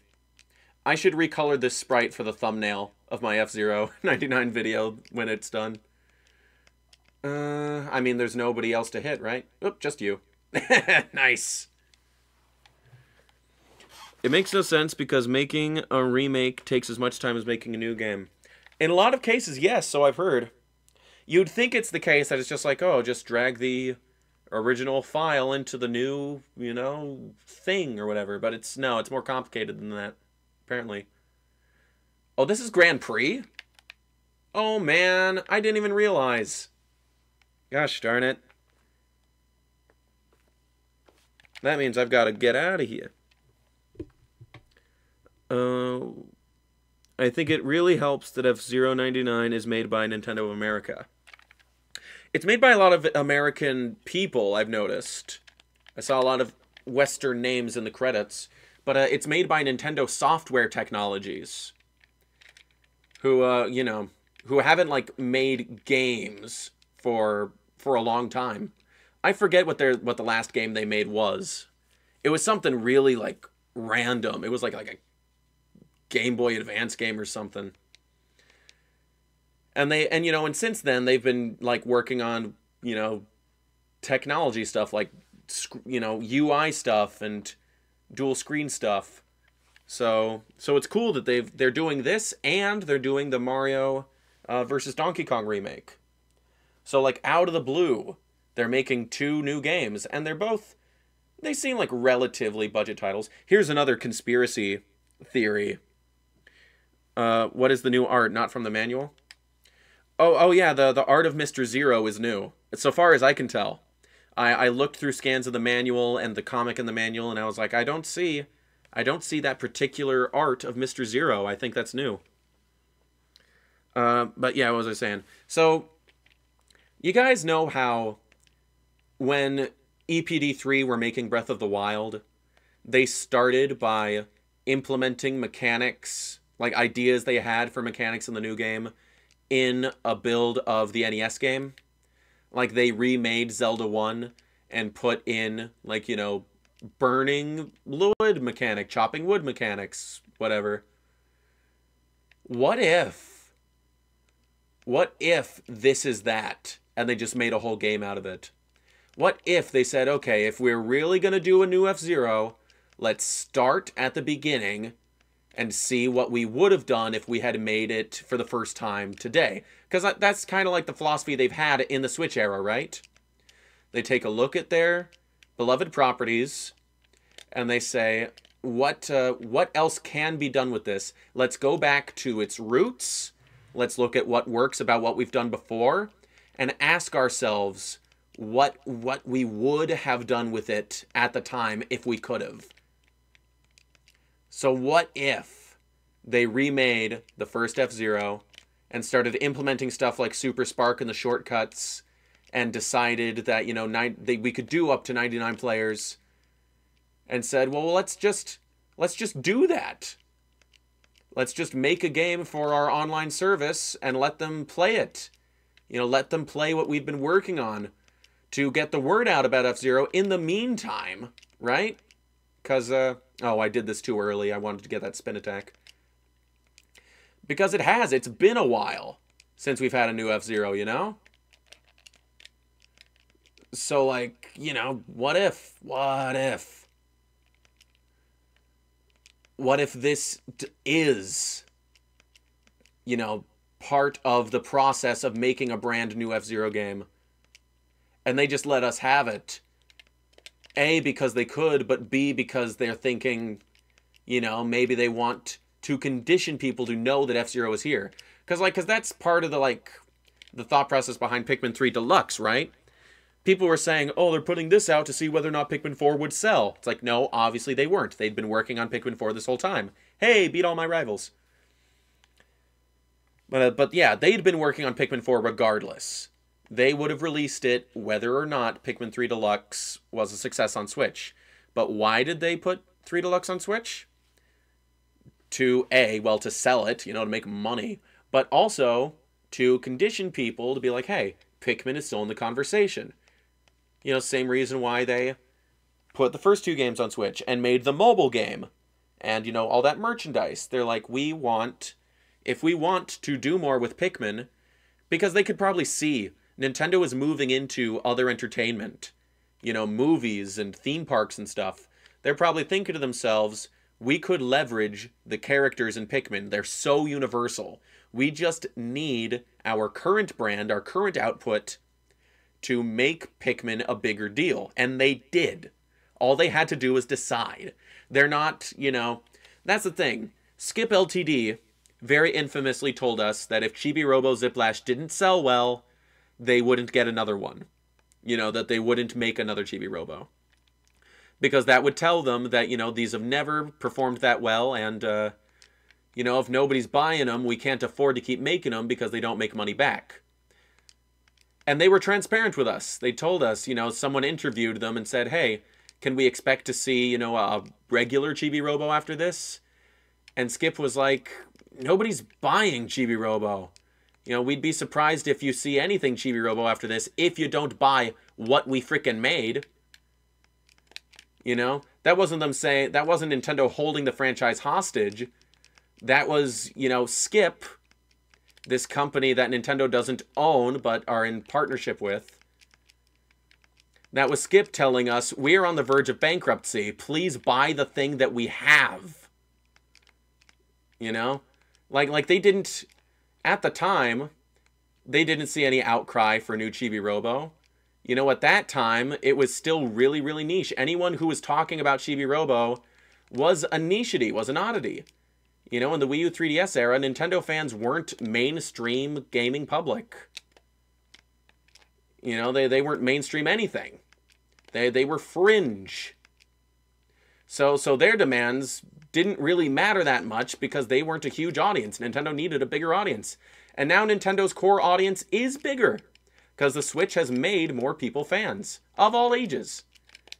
I should recolor this sprite for the thumbnail of my F-Zero 99 video when it's done. I mean, there's nobody else to hit, right? Oop, just you. Nice. It makes no sense because making a remake takes as much time as making a new game. In a lot of cases, yes, so I've heard. You'd think it's the case that it's just like, oh, just drag the original file into the new, you know, thing or whatever. But it's, no, it's more complicated than that. Apparently. Oh, this is Grand Prix? Oh, man. I didn't even realize. Gosh darn it. That means I've got to get out of here. I think it really helps that F-Zero 99 is made by Nintendo of America. It's made by a lot of American people, I've noticed. I saw a lot of Western names in the credits. But it's made by Nintendo Software Technologies, who, you know, who haven't, like, made games for a long time. I forget what the last game they made was. It was something really, like, random. It was, like a Game Boy Advance game or something. And they, and, you know, and since then, they've been, like, working on, you know, technology stuff, like, you know, UI stuff and... dual screen stuff, so it's cool that they're doing this and they're doing the Mario versus Donkey Kong remake. So, like, out of the blue, they're making two new games, and they're both, they seem like relatively budget titles. Here's another conspiracy theory. What is the new art? Not from the manual. Oh yeah, the art of Mr. Zero is new, so far as I can tell. I looked through scans of the manual and the comic in the manual, and I was like, I don't see that particular art of Mr. Zero. I think that's new. But yeah, what was I saying? So, you guys know how when EPD3 were making Breath of the Wild, they started by implementing mechanics, like ideas they had for mechanics in the new game, in a build of the NES game. Like, they remade Zelda 1 and put in, like, you know, burning wood mechanic, chopping wood mechanics, whatever. What if this is that, and they just made a whole game out of it? What if they said, okay, if we're really going to do a new F-Zero, let's start at the beginning and see what we would have done if we had made it for the first time today. Because that's kind of like the philosophy they've had in the Switch era, right? They take a look at their beloved properties, and they say, what else can be done with this? Let's go back to its roots. Let's look at what works about what we've done before, and ask ourselves what we would have done with it at the time if we could have. So what if they remade the first F-Zero and started implementing stuff like Super Spark and the shortcuts, and decided that, you know, we could do up to 99 players, and said, well, let's just do that. Let's just make a game for our online service and let them play it. You know, let them play what we've been working on to get the word out about F-Zero in the meantime, right? Because, oh, I did this too early. I wanted to get that spin attack. Because it's been a while since we've had a new F-Zero, you know? So, like, you know, what if? What if this is, you know, part of the process of making a brand new F-Zero game? And they just let us have it. A, because they could, but B, because they're thinking, you know, maybe they want to condition people to know that F-Zero is here. Because that's part of the, like, the thought process behind Pikmin 3 Deluxe, right? People were saying, oh, they're putting this out to see whether or not Pikmin 4 would sell. It's like, no, obviously they weren't. They'd been working on Pikmin 4 this whole time. Hey, beat all my rivals. But yeah, they'd been working on Pikmin 4 regardless. They would have released it whether or not Pikmin 3 Deluxe was a success on Switch. But why did they put 3 Deluxe on Switch? To, A, well, to sell it, you know, to make money. But also to condition people to be like, hey, Pikmin is still in the conversation. You know, same reason why they put the first two games on Switch and made the mobile game. And, you know, all that merchandise. They're like, if we want to do more with Pikmin, because they could probably see Nintendo is moving into other entertainment, you know, movies and theme parks and stuff. They're probably thinking to themselves, we could leverage the characters in Pikmin. They're so universal. We just need our current brand, our current output, to make Pikmin a bigger deal. And they did. All they had to do was decide. They're not, you know, that's the thing. Skip LTD very infamously told us that if Chibi Robo Ziplash didn't sell well, they wouldn't get another one. You know, that they wouldn't make another Chibi Robo. Because that would tell them that, you know, these have never performed that well, and, you know, if nobody's buying them, we can't afford to keep making them because they don't make money back. And they were transparent with us. They told us, you know, someone interviewed them and said, hey, can we expect to see, you know, a regular Chibi Robo after this? And Skip was like, nobody's buying Chibi Robo. You know, we'd be surprised if you see anything Chibi-Robo after this if you don't buy what we frickin' made. You know? That wasn't Nintendo holding the franchise hostage. That was, you know, Skip, this company that Nintendo doesn't own but are in partnership with. That was Skip telling us, we're on the verge of bankruptcy. Please buy the thing that we have. You know? Like they didn't... At the time, they didn't see any outcry for new Chibi-Robo. You know, at that time, it was still really, really niche. Anyone who was talking about Chibi-Robo was a nichety, was an oddity. You know, in the Wii U 3DS era, Nintendo fans weren't mainstream gaming public. You know, they weren't mainstream anything. They were fringe. So their demands didn't really matter that much because they weren't a huge audience. Nintendo needed a bigger audience. And now Nintendo's core audience is bigger because the Switch has made more people fans of all ages.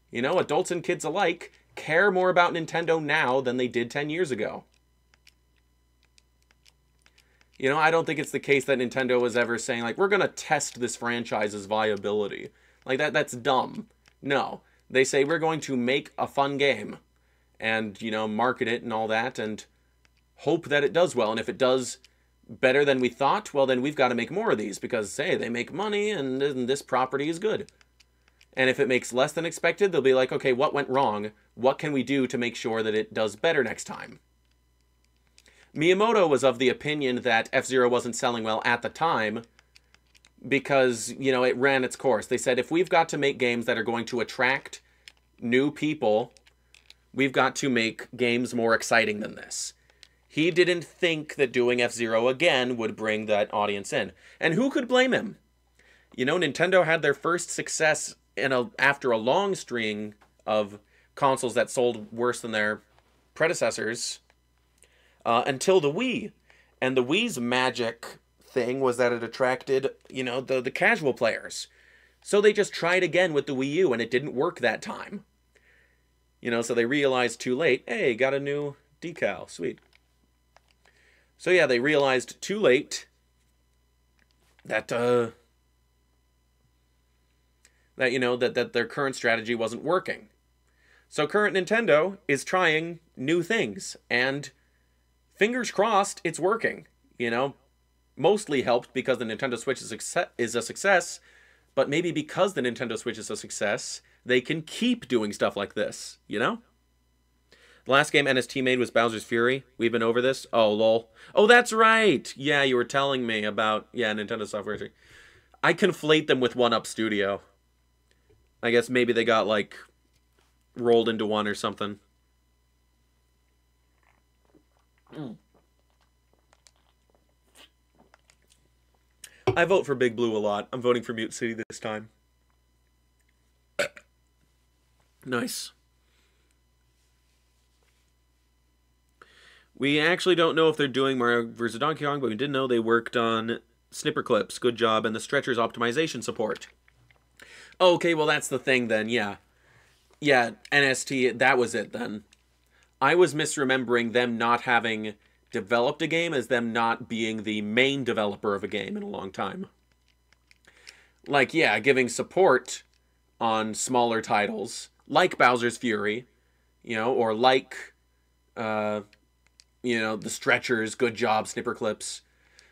You know, adults and kids alike care more about Nintendo now than they did 10 years ago. You know, I don't think it's the case that Nintendo was ever saying, like, we're going to test this franchise's viability. Like, that's dumb. No. They say, we're going to make a fun game. And, you know, market it and all that. And hope that it does well. And if it does better than we thought, well, then we've got to make more of these. Because, hey, they make money and this property is good. And if it makes less than expected, they'll be like, okay, what went wrong? What can we do to make sure that it does better next time? Miyamoto was of the opinion that F-Zero wasn't selling well at the time because, you know, it ran its course. They said, if we've got to make games that are going to attract new people, we've got to make games more exciting than this. He didn't think that doing F-Zero again would bring that audience in. And who could blame him? You know, Nintendo had their first success after a long string of consoles that sold worse than their predecessors. Until the Wii. And the Wii's magic thing was that it attracted, you know, the casual players. So they just tried again with the Wii U, and it didn't work that time. You know, so they realized too late, hey, got a new decal, sweet. So yeah, they realized too late that, you know, that their current strategy wasn't working. So current Nintendo is trying new things, and fingers crossed, it's working, you know. Mostly helped because the Nintendo Switch is a success, but maybe because the Nintendo Switch is a success, they can keep doing stuff like this, you know? The last game NST made was Bowser's Fury. We've been over this. Oh, lol. Oh, that's right! Yeah, you were telling me about, yeah, Nintendo software. I conflate them with 1-Up Studio. I guess maybe they got, like, rolled into one or something. I vote for Big Blue a lot. I'm voting for Mute City this time. Nice. We actually don't know if they're doing Mario vs. Donkey Kong, but we did know they worked on snipper clips. Good job. And the stretchers optimization support. Okay, well, that's the thing then, yeah. Yeah, NST, that was it then. I was misremembering them not having developed a game as them not being the main developer of a game in a long time. Like, yeah, giving support on smaller titles, like Bowser's Fury, you know, or like, you know, the stretchers, good job, snipper clips.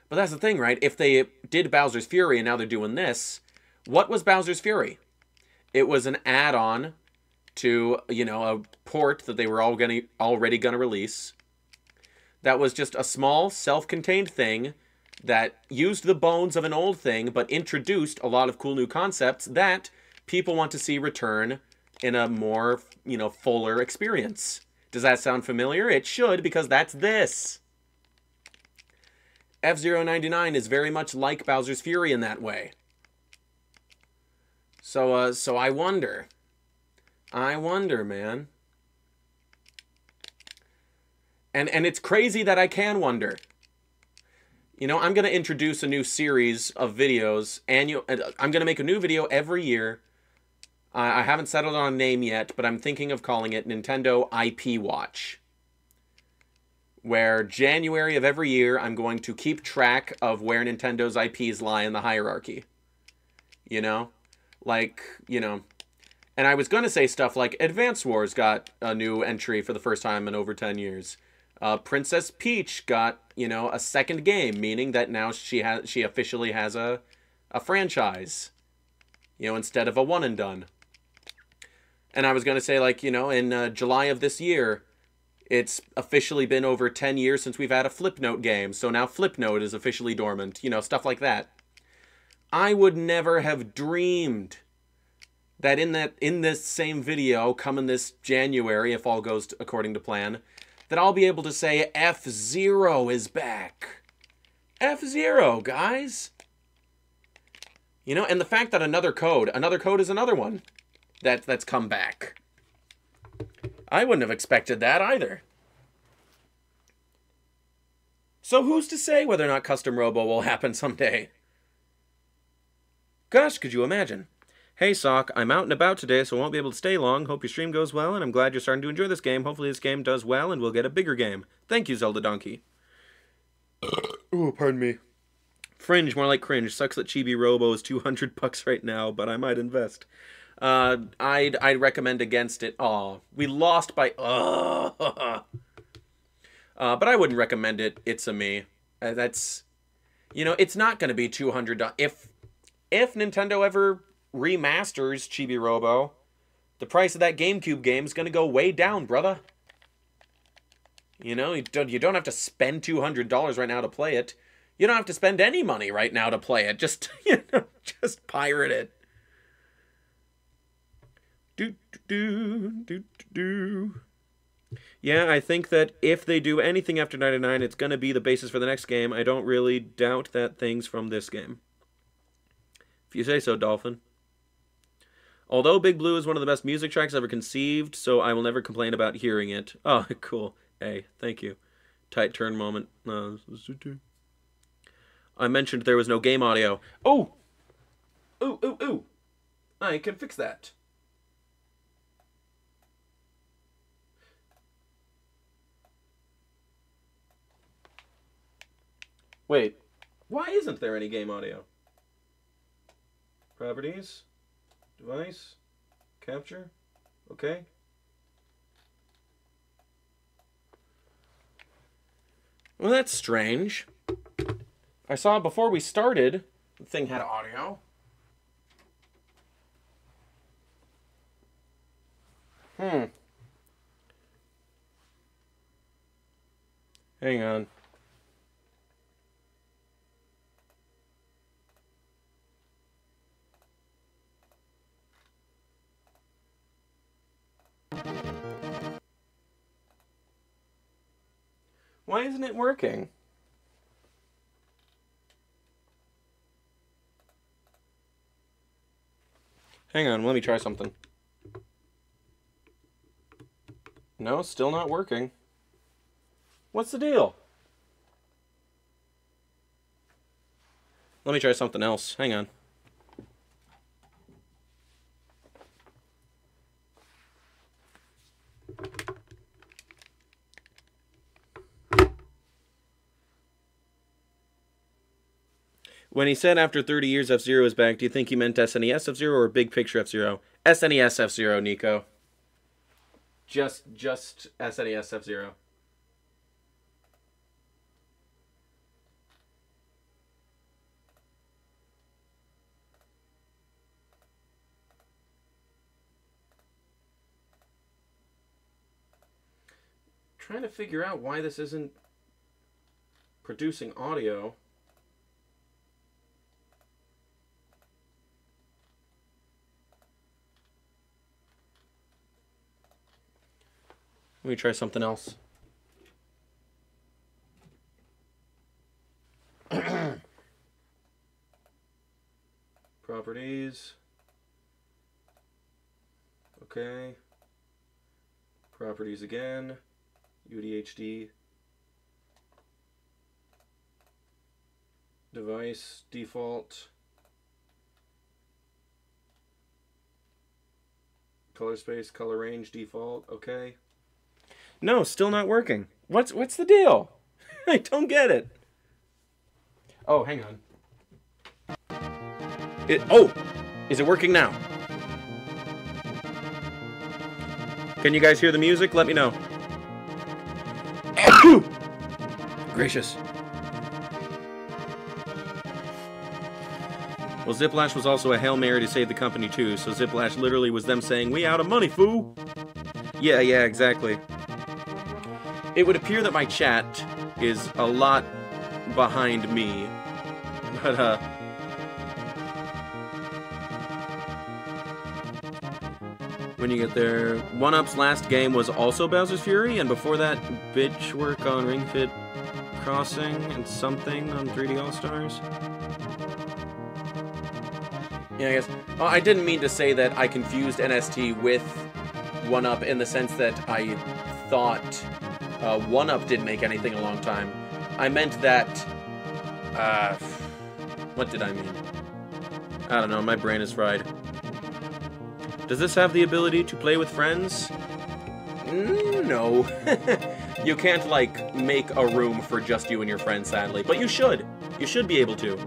But that's the thing, right? If they did Bowser's Fury and now they're doing this, what was Bowser's Fury? It was an add-on to, you know, a port that they were already going to release. That was just a small, self-contained thing that used the bones of an old thing, but introduced a lot of cool new concepts that people want to see return in a more, you know, fuller experience. Does that sound familiar? It should, because that's this. F-Zero 99 is very much like Bowser's Fury in that way. So I wonder. I wonder, man. And it's crazy that I can wonder. You know, I'm going to introduce a new series of videos. I'm going to make a new video every year. I haven't settled on a name yet, but I'm thinking of calling it Nintendo IP Watch. Where January of every year, I'm going to keep track of where Nintendo's IPs lie in the hierarchy. You know? Like, you know... And I was going to say stuff like Advance Wars got a new entry for the first time in over 10 years. Princess Peach got, you know, a second game, meaning that now she officially has a franchise, you know, instead of a one and done. And I was going to say, like, you know, in July of this year, it's officially been over 10 years since we've had a Flipnote game. So now Flipnote is officially dormant, you know, stuff like that. I would never have dreamed that in this same video, coming this January, if all goes according to plan, that I'll be able to say F-Zero is back. F-Zero, guys. You know, and the fact that another code is another one. that's come back. I wouldn't have expected that either. So who's to say whether or not Custom Robo will happen someday? Gosh, could you imagine? Hey, Sock, I'm out and about today, so I won't be able to stay long. Hope your stream goes well, and I'm glad you're starting to enjoy this game. Hopefully this game does well, and we'll get a bigger game. Thank you, Zelda Donkey. Ooh, pardon me. Fringe, more like cringe. Sucks that Chibi Robo is $200 right now, but I might invest. I'd recommend against it. Aw, we lost by... but I wouldn't recommend it. It's a me. That's... You know, it's not going to be $200. If Nintendo ever remasters Chibi Robo, the price of that GameCube game is going to go way down, brother. You know, you don't have to spend $200 right now to play it. You don't have to spend any money right now to play it. Just, you know, just pirate it. Yeah, I think that if they do anything after 99, it's going to be the basis for the next game. I don't really doubt that things from this game. If you say so, Dolphin. Although Big Blue is one of the best music tracks ever conceived, so I will never complain about hearing it. Oh, cool. Hey, thank you. Tight turn moment. I mentioned there was no game audio. Oh! Ooh, ooh, ooh. I can fix that. Wait. Why isn't there any game audio? Properties. Device. Capture. Okay. Well, that's strange. I saw before we started, the thing had audio. Hang on. Why isn't it working? Hang on, let me try something. No, still not working. What's the deal? Let me try something else. Hang on. When he said after 30 years F-Zero is back, do you think he meant SNES F-Zero or big picture F-Zero? SNES F-Zero, Nico. Just SNES F-Zero. Trying to figure out why this isn't producing audio. Let me try something else. Properties. Okay. Properties again. UDHD. Device default. Color space, color range default. Okay. No, still not working. What's the deal? I don't get it. Oh, hang on. Is it working now? Can you guys hear the music? Let me know. Gracious. Well, Ziplash was also a Hail Mary to save the company too, so Ziplash literally was them saying, "We out of money, fool!" Yeah, exactly. It would appear that my chat is a lot behind me, but, when you get there, 1UP's last game was also Bowser's Fury, and before that, bitch work on Ring Fit Crossing and something on 3D All-Stars. Yeah, I guess. I didn't mean to say that I confused NST with 1UP in the sense that I thought 1UP didn't make anything a long time. I meant that... what did I mean? I don't know, my brain is fried. Does this have the ability to play with friends? No. You can't, like, make a room for just you and your friends, sadly. But you should. You should be able to.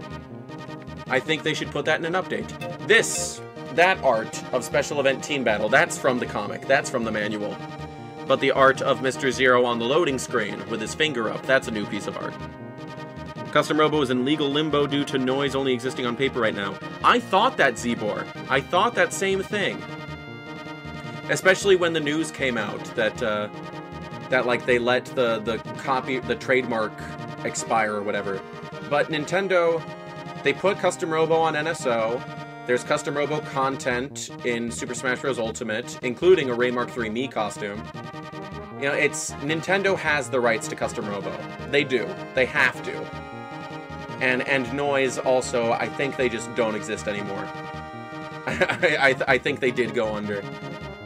I think they should put that in an update. This, that art of Special Event Team Battle, that's from the comic. That's from the manual. But the art of Mr. Zero on the loading screen with his finger up, that's a new piece of art. Custom Robo is in legal limbo due to noise only existing on paper right now. I thought that, Z-Bor. I thought that same thing. Especially when the news came out that, like, they let the trademark expire or whatever. But Nintendo, they put Custom Robo on NSO. There's Custom Robo content in Super Smash Bros. Ultimate, including a Ray Mark 3 Mii costume. You know, it's... Nintendo has the rights to Custom Robo. They do. They have to. And noise also, I think they just don't exist anymore. I think they did go under.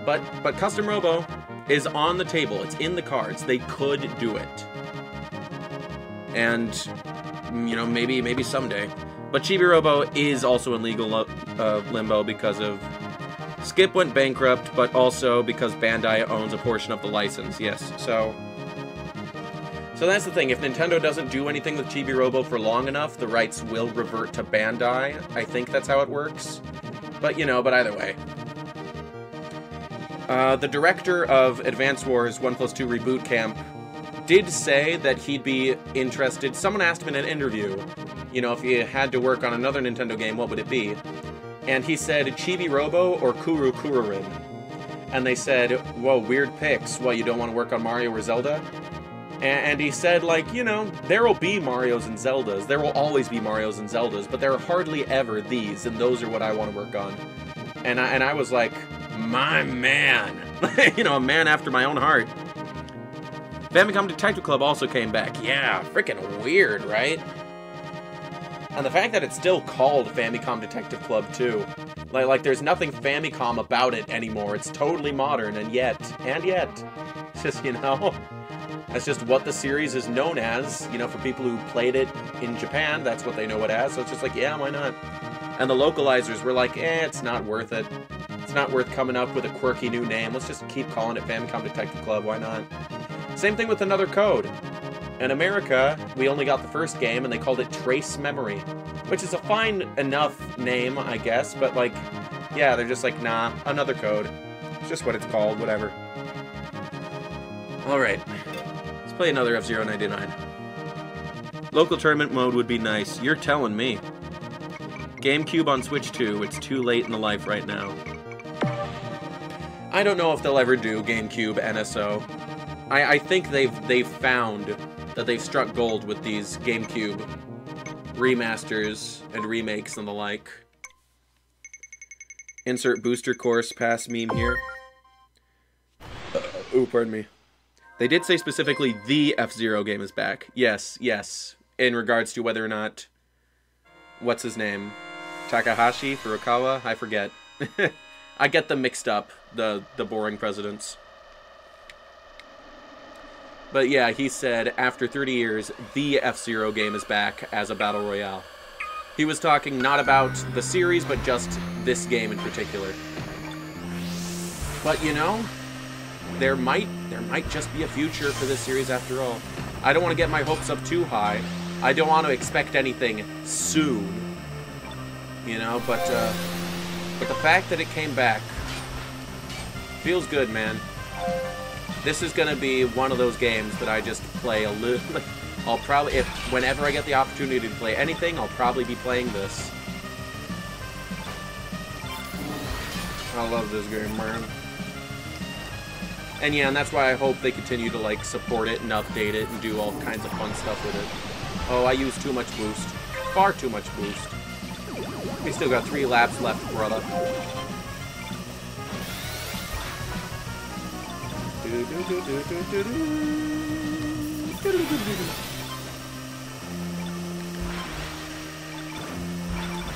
But Custom Robo is on the table. It's in the cards. They could do it. And, you know, maybe someday. But Chibi Robo is also in legal limbo because of... Skip went bankrupt, but also because Bandai owns a portion of the license. Yes, so... So that's the thing, if Nintendo doesn't do anything with Chibi Robo for long enough, the rights will revert to Bandai. I think that's how it works. But, you know, but either way. The director of Advance Wars 1+2 Reboot Camp did say that he'd be interested. Someone asked him in an interview, you know, if he had to work on another Nintendo game, what would it be? And he said, Chibi Robo or Kuru Kururin? And they said, whoa, weird picks. Well, you don't want to work on Mario or Zelda? And he said, like, you know, there will be Marios and Zeldas. There will always be Marios and Zeldas, but there are hardly ever these, and those are what I want to work on. And I was like, my man. You know, a man after my own heart. Famicom Detective Club also came back. Yeah, freaking weird, right? And the fact that it's still called Famicom Detective Club, too. Like there's nothing Famicom about it anymore. It's totally modern, and yet, it's just, you know... That's just what the series is known as, you know, for people who played it in Japan, that's what they know it as, so it's just like, yeah, why not? And the localizers were like, eh, it's not worth it. It's not worth coming up with a quirky new name, let's just keep calling it Famicom Detective Club, why not? Same thing with Another Code. In America, we only got the first game, and they called it Trace Memory, which is a fine enough name, I guess, but like, yeah, they're just like, nah, Another Code. It's just what it's called, whatever. Alright. Play another F-Zero 99. Local tournament mode would be nice. You're telling me. GameCube on Switch 2. It's too late in the life right now. I don't know if they'll ever do GameCube NSO. I think they've found that they've struck gold with these GameCube remasters and remakes and the like. Insert booster course pass meme here. Ooh, pardon me. They did say specifically the F-Zero game is back. Yes, yes. In regards to whether or not... What's his name? Takahashi? Furukawa? I forget. I get them mixed up. The boring presidents. But yeah, he said, after 30 years, the F-Zero game is back as a battle royale. He was talking not about the series, but just this game in particular. But you know... There might just be a future for this series after all. I don't want to get my hopes up too high. I don't want to expect anything soon. You know, but the fact that it came back feels good, man. This is going to be one of those games that I just play a little... I'll probably... Whenever I get the opportunity to play anything, I'll probably be playing this. I love this game, man. And yeah, and that's why I hope they continue to, like, support it and update it and do all kinds of fun stuff with it. Oh, I used too much boost. Far too much boost. We still got 3 laps left, brother.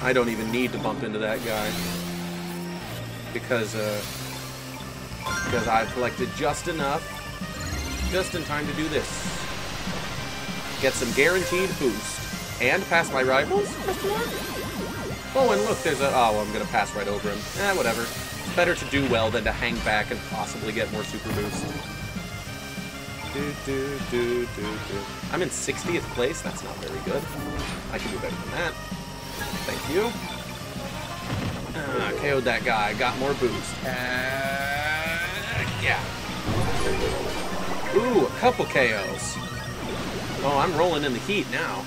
I don't even need to bump into that guy because I've collected just enough, just in time to do this. Get some guaranteed boost and pass my rivals. Oh, and look, there's a... oh, well, I'm gonna pass right over him. Eh, whatever. Better to do well than to hang back and possibly get more super boost. I'm in 60th place. That's not very good. I can do better than that. Thank you. KO'd that guy. Got more boost. Yeah. Ooh, a couple KOs. Oh, I'm rolling in the heat now.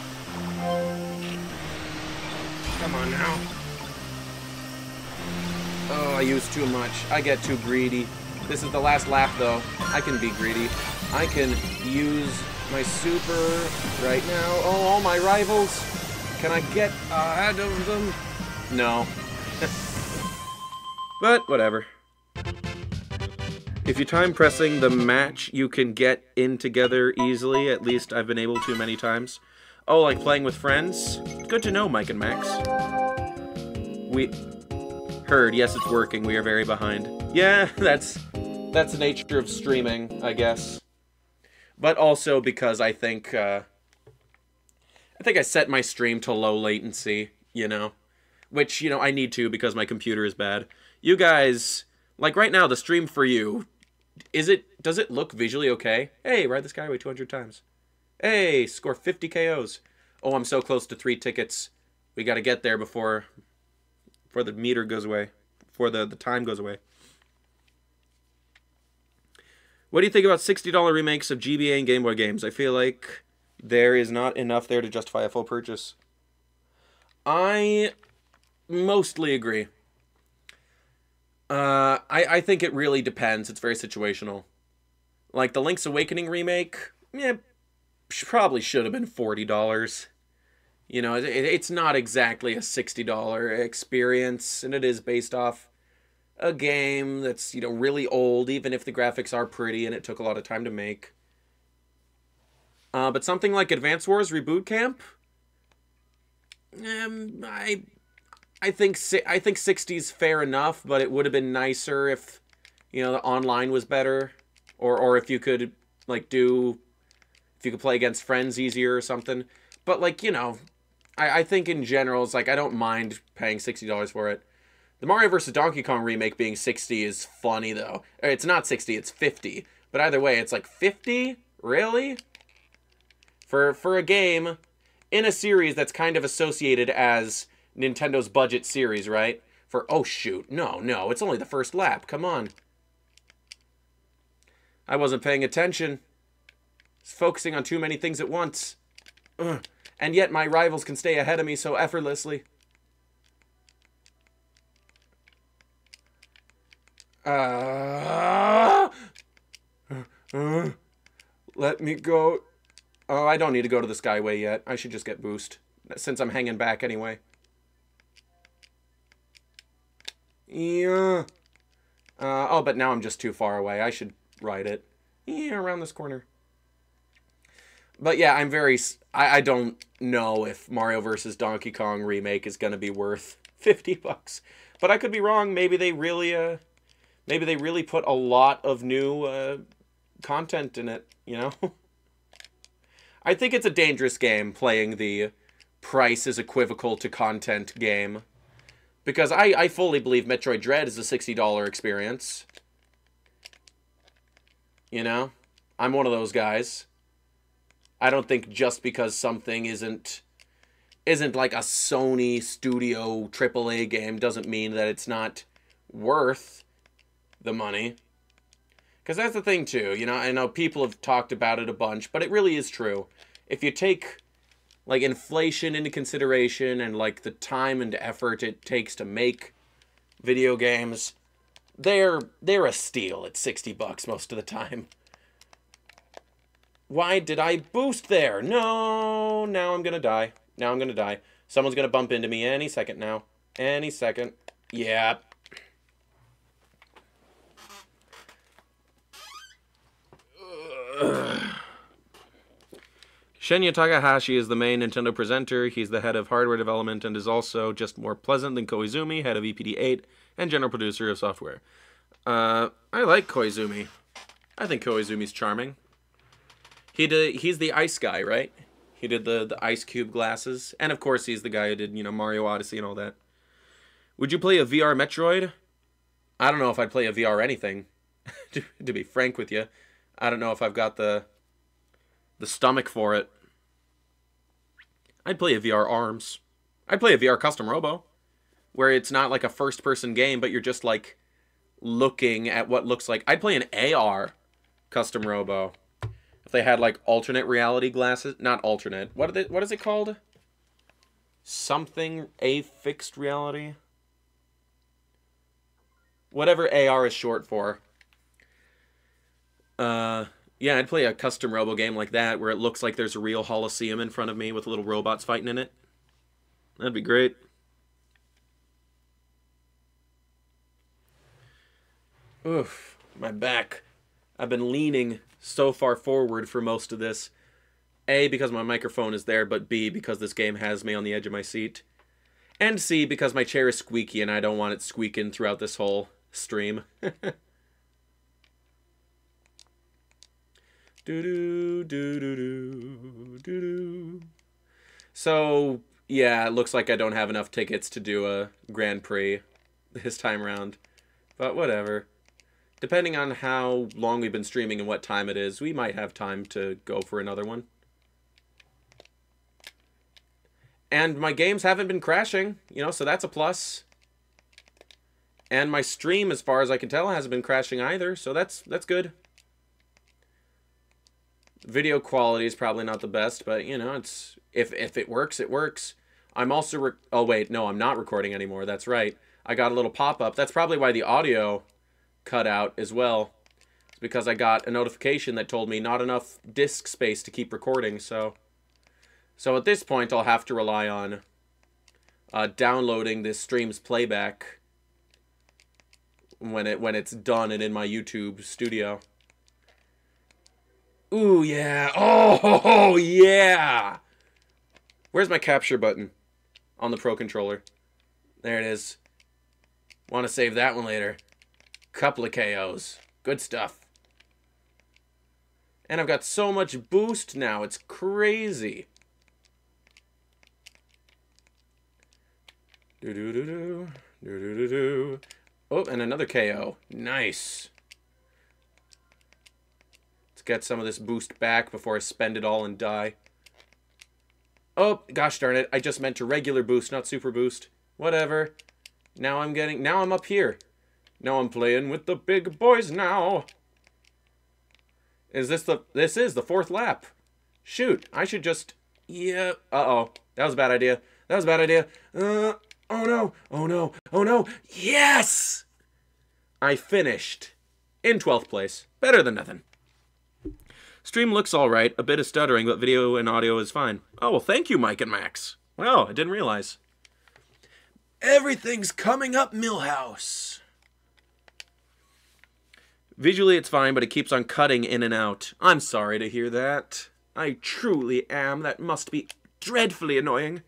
Come on now. Oh, I use too much. I get too greedy. This is the last lap, though. I can be greedy. I can use my super right now. Oh, all my rivals. Can I get ahead of them? No. But whatever. If you time pressing the match, you can get in together easily. At least I've been able to many times. Oh, like playing with friends? Good to know, Mike and Max. We heard, yes, it's working. We are very behind. Yeah, that's the nature of streaming, I guess. But also because I think I set my stream to low latency, you know? Which, you know, I need to because my computer is bad. You guys, like right now, the stream for you, does it look visually okay? Hey, ride the Skyway 200 times. Hey, score 50 KOs. Oh, I'm so close to 3 tickets. We gotta get there before the meter goes away, before the time goes away. What do you think about $60 remakes of GBA and Game Boy games? I feel like there is not enough there to justify a full purchase. I mostly agree. I think it really depends. It's very situational. Like the Link's Awakening remake, yeah, probably should have been $40. You know, it's not exactly a $60 experience, and it is based off a game that's, you know, really old, even if the graphics are pretty and it took a lot of time to make. But something like Advance Wars Reboot Camp, I think 60's fair enough, but it would have been nicer if, you know, the online was better, or if you could like if you could play against friends easier or something. But like, you know, I think in general it's like I don't mind paying $60 for it. The Mario vs. Donkey Kong remake being 60 is funny, though. It's not 60, it's 50. But either way, it's like 50? Really? For a game in a series that's kind of associated as Nintendo's budget series, right? For, oh shoot, no, it's only the first lap, come on. I wasn't paying attention. It's focusing on too many things at once. Ugh. And yet my rivals can stay ahead of me so effortlessly. Let me go. Oh, I don't need to go to the Skyway yet. I should just get boost, since I'm hanging back anyway. Yeah. Oh, but now I'm just too far away. I should ride it. Yeah, around this corner. But yeah, I'm very... I don't know if Mario vs. Donkey Kong remake is going to be worth $50. But I could be wrong. Maybe they really... Maybe they really put a lot of new content in it, you know? I think it's a dangerous game, playing the price is equivocal to content game. Because I fully believe Metroid Dread is a $60 experience. You know? I'm one of those guys. I don't think just because something isn't like a Sony Studio AAA game doesn't mean that it's not worth the money. Because that's the thing too, you know, I know people have talked about it a bunch, but it really is true. If you take, like, inflation into consideration and, like, the time and effort it takes to make video games, they're a steal at $60 most of the time. Why did I boost there? No, now I'm gonna die. Now I'm gonna die. Someone's gonna bump into me any second now. Any second. Yeah. Shinya Takahashi is the main Nintendo presenter. He's the head of hardware development and is also just more pleasant than Koizumi, head of EPD8, and general producer of software. I like Koizumi. I think Koizumi's charming. He's the ice guy, right? He did the ice cube glasses. And of course, he's the guy who did, you know, Mario Odyssey and all that. Would you play a VR Metroid? I don't know if I'd play a VR anything, to be frank with you. I don't know if I've got the stomach for it. I'd play a VR Arms. I'd play a VR Custom Robo, where it's not like a first-person game, but you're just like looking at what looks like. I'd play an AR Custom Robo if they had like alternate reality glasses. Not alternate. What is it called? Something a fixed reality. Whatever AR is short for. Yeah, I'd play a custom robo game like that where it looks like there's a real Holosseum in front of me with little robots fighting in it. That'd be great. Oof, my back. I've been leaning so far forward for most of this. A, because my microphone is there, but B, because this game has me on the edge of my seat. And C, because my chair is squeaky and I don't want it squeaking throughout this whole stream. So, yeah, it looks like I don't have enough tickets to do a Grand Prix this time around. But whatever. Depending on how long we've been streaming and what time it is, we might have time to go for another one. And my games haven't been crashing, you know, so that's a plus. And my stream, as far as I can tell, hasn't been crashing either, so that's good. Video quality is probably not the best, but, you know, it's if it works, it works. I'm also... oh, wait, no, I'm not recording anymore. That's right. I got a little pop-up. That's probably why the audio cut out as well. It's because I got a notification that told me not enough disk space to keep recording, so... So at this point, I'll have to rely on downloading this stream's playback when it's done and in my YouTube studio. Ooh, yeah. Oh, yeah. Where's my capture button on the Pro Controller? There it is. Want to save that one later. Couple of KOs. Good stuff. And I've got so much boost now. It's crazy. Do-do-do-do. Do-do-do-do. Oh, and another KO. Nice. Let's get some of this boost back before I spend it all and die. Oh, gosh darn it. I just meant to regular boost, not super boost. Whatever. Now I'm up here. Now I'm playing with the big boys now. Is this this is the fourth lap. Shoot, I should just... Yeah. Uh-oh. That was a bad idea. That was a bad idea. Oh no, oh no, oh no, yes! I finished in 12th place. Better than nothing. Stream looks alright, a bit of stuttering, but video and audio is fine. Oh, well thank you, Mike and Max. Well, I didn't realize. Everything's coming up, Millhouse. Visually it's fine, but it keeps on cutting in and out. I'm sorry to hear that. I truly am. That must be dreadfully annoying.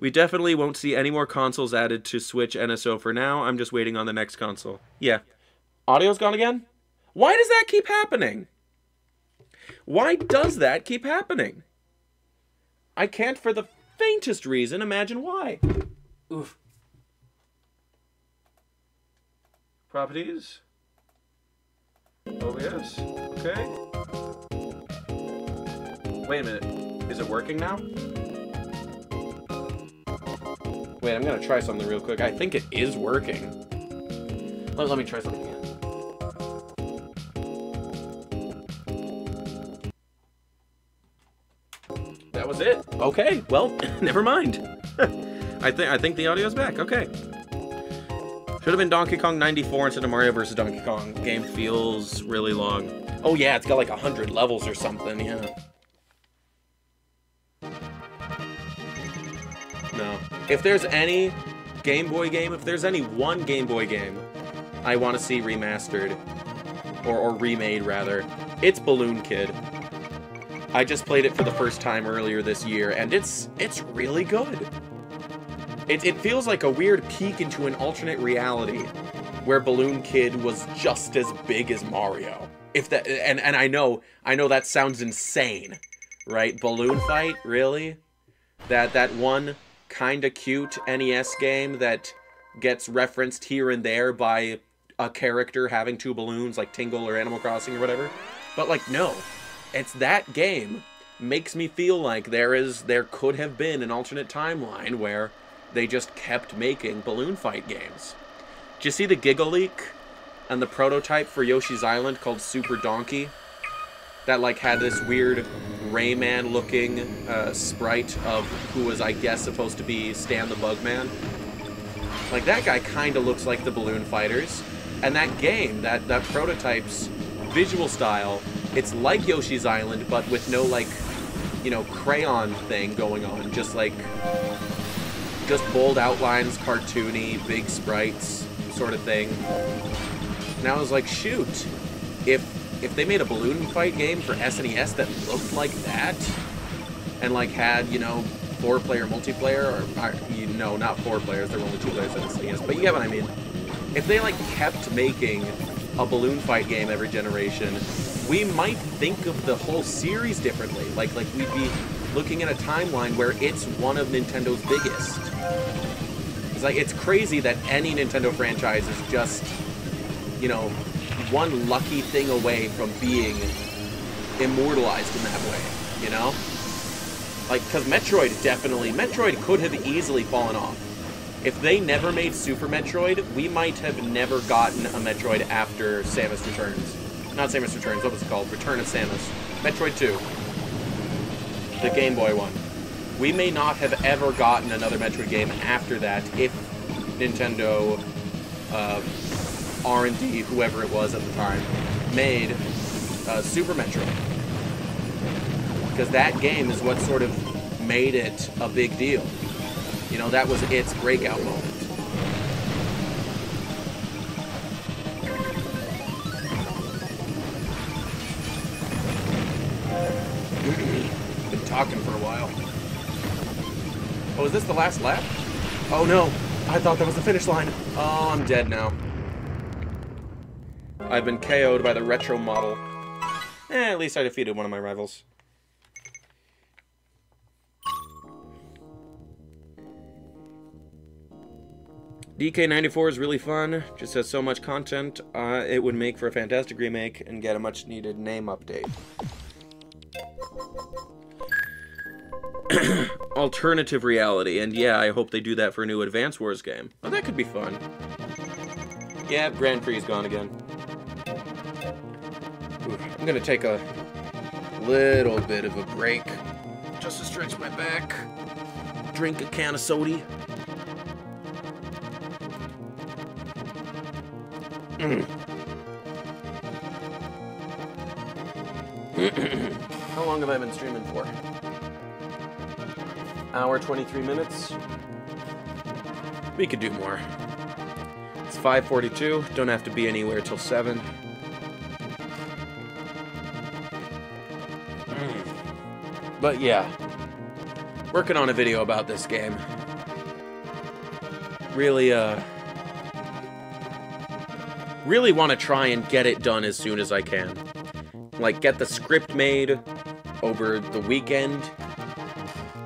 We definitely won't see any more consoles added to Switch NSO for now. I'm just waiting on the next console. Yeah. Audio's gone again? Why does that keep happening? Why does that keep happening? I can't for the faintest reason imagine why. Oof. Properties. OBS. Okay. Wait a minute. Is it working now? Wait, I'm gonna try something real quick. I think it is working. Let me try something again. That was it. Okay, well, never mind. I think the audio's back. Okay. Should have been Donkey Kong 94 instead of Mario vs. Donkey Kong. Game feels really long. Oh yeah, it's got like 100 levels or something, yeah. No. If there's any Game Boy game, if there's any one Game Boy game I want to see remastered, or remade rather, it's Balloon Kid. I just played it for the first time earlier this year, and it's really good. It feels like a weird peek into an alternate reality where Balloon Kid was just as big as Mario. If that, and I know that sounds insane, right? Balloon Fight, really? That one kind of cute NES game that gets referenced here and there by a character having two balloons, like Tingle or Animal Crossing or whatever. But like, no, it's that game makes me feel like there could have been an alternate timeline where they just kept making Balloon Fight games. Did you see the Giga leak and the prototype for Yoshi's Island called Super Donkey? That like had this weird Rayman-looking sprite of who was, I guess, supposed to be Stan the Bugman. Like, that guy kind of looks like the Balloon Fighters. And that game, that prototype's visual style, it's like Yoshi's Island, but with no, like, you know, crayon thing going on. Just, like, just bold outlines, cartoony, big sprites sort of thing. And I was like, shoot, if they made a Balloon Fight game for SNES that looked like that, and, like, had, you know, four-player multiplayer, or you know, not four players, there were only two players in SNES, but you get what I mean. If they, like, kept making a Balloon Fight game every generation, we might think of the whole series differently. Like we'd be looking at a timeline where it's one of Nintendo's biggest. It's like, it's crazy that any Nintendo franchise is just, you know, one lucky thing away from being immortalized in that way, you know? Like, because Metroid could have easily fallen off. If they never made Super Metroid, we might have never gotten a Metroid after Samus Returns. Not Samus Returns, what was it called? Return of Samus. Metroid 2. The Game Boy one. We may not have ever gotten another Metroid game after that if Nintendo, R&D, whoever it was at the time, made Super Metroid. Because that game is what sort of made it a big deal. You know, that was its breakout moment. Been talking for a while. Oh, is this the last lap? Oh no, I thought that was the finish line. Oh, I'm dead now. I've been KO'd by the retro model. Eh, at least I defeated one of my rivals. DK94 is really fun, just has so much content, it would make for a fantastic remake and get a much needed name update. Alternative reality, and yeah, I hope they do that for a new Advance Wars game. Oh, that could be fun. Yeah, Grand Prix is gone again. Ooh, I'm gonna take a little bit of a break, just to stretch my back, drink a can of soda. How long have I been streaming for? Hour 23 minutes. We could do more. It's 5:42. Don't have to be anywhere till 7. But yeah, working on a video about this game. Really, really want to try and get it done as soon as I can. Like, get the script made over the weekend.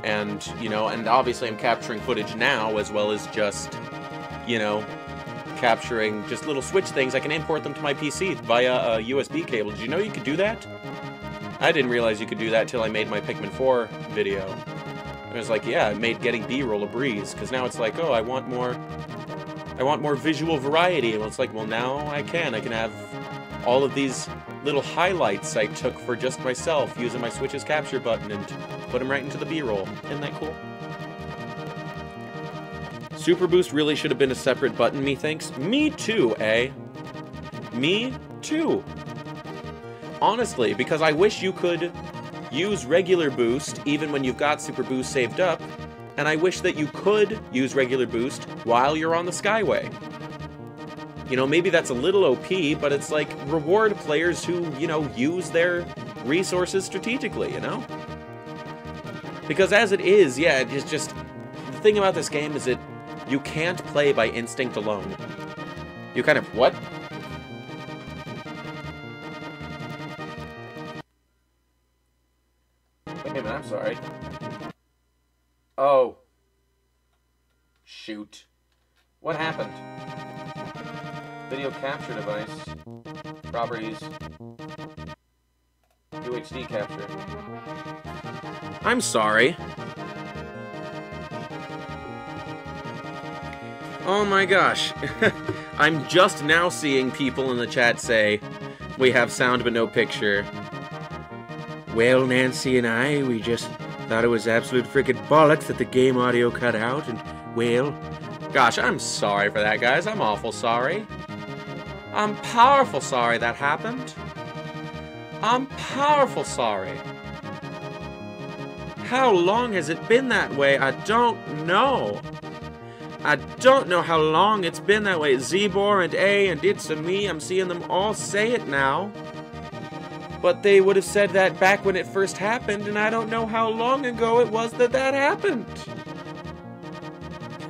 And, you know, and obviously I'm capturing footage now as well as just, you know, capturing just little Switch things. I can import them to my PC via a USB cable. Did you know you could do that? I didn't realize you could do that till I made my Pikmin 4 video. And it was like, yeah, I made getting B-roll a breeze. Because now it's like, oh, I want more visual variety, and it's like, well, now I can have all of these little highlights I took for just myself using my Switch's capture button and put them right into the B-roll. Isn't that cool? Super Boost really should have been a separate button, methinks. Me too, eh? Me too. Honestly, because I wish you could use regular Boost even when you've got Super Boost saved up. And I wish that you could use regular boost while you're on the Skyway. You know, maybe that's a little OP, but it's like, reward players who, you know, use their resources strategically, you know? Because as it is, yeah, it's just... The thing about this game is that you can't play by instinct alone. You kind of... What? Wait a minute, I'm sorry. Oh. Shoot. What happened? Video capture device. Properties. UHD capture. I'm sorry. Oh my gosh. I'm just now seeing people in the chat say, we have sound but no picture. Well, Nancy and I, we just thought it was absolute frickin' bollocks that the game audio cut out, and well... Gosh, I'm sorry for that, guys. I'm awful sorry. I'm powerful sorry that happened. I'm powerful sorry. How long has it been that way? I don't know. I don't know how long it's been that way. Z-Bor and A and It's a Me, I'm seeing them all say it now. But they would have said that back when it first happened, and I don't know how long ago it was that that happened.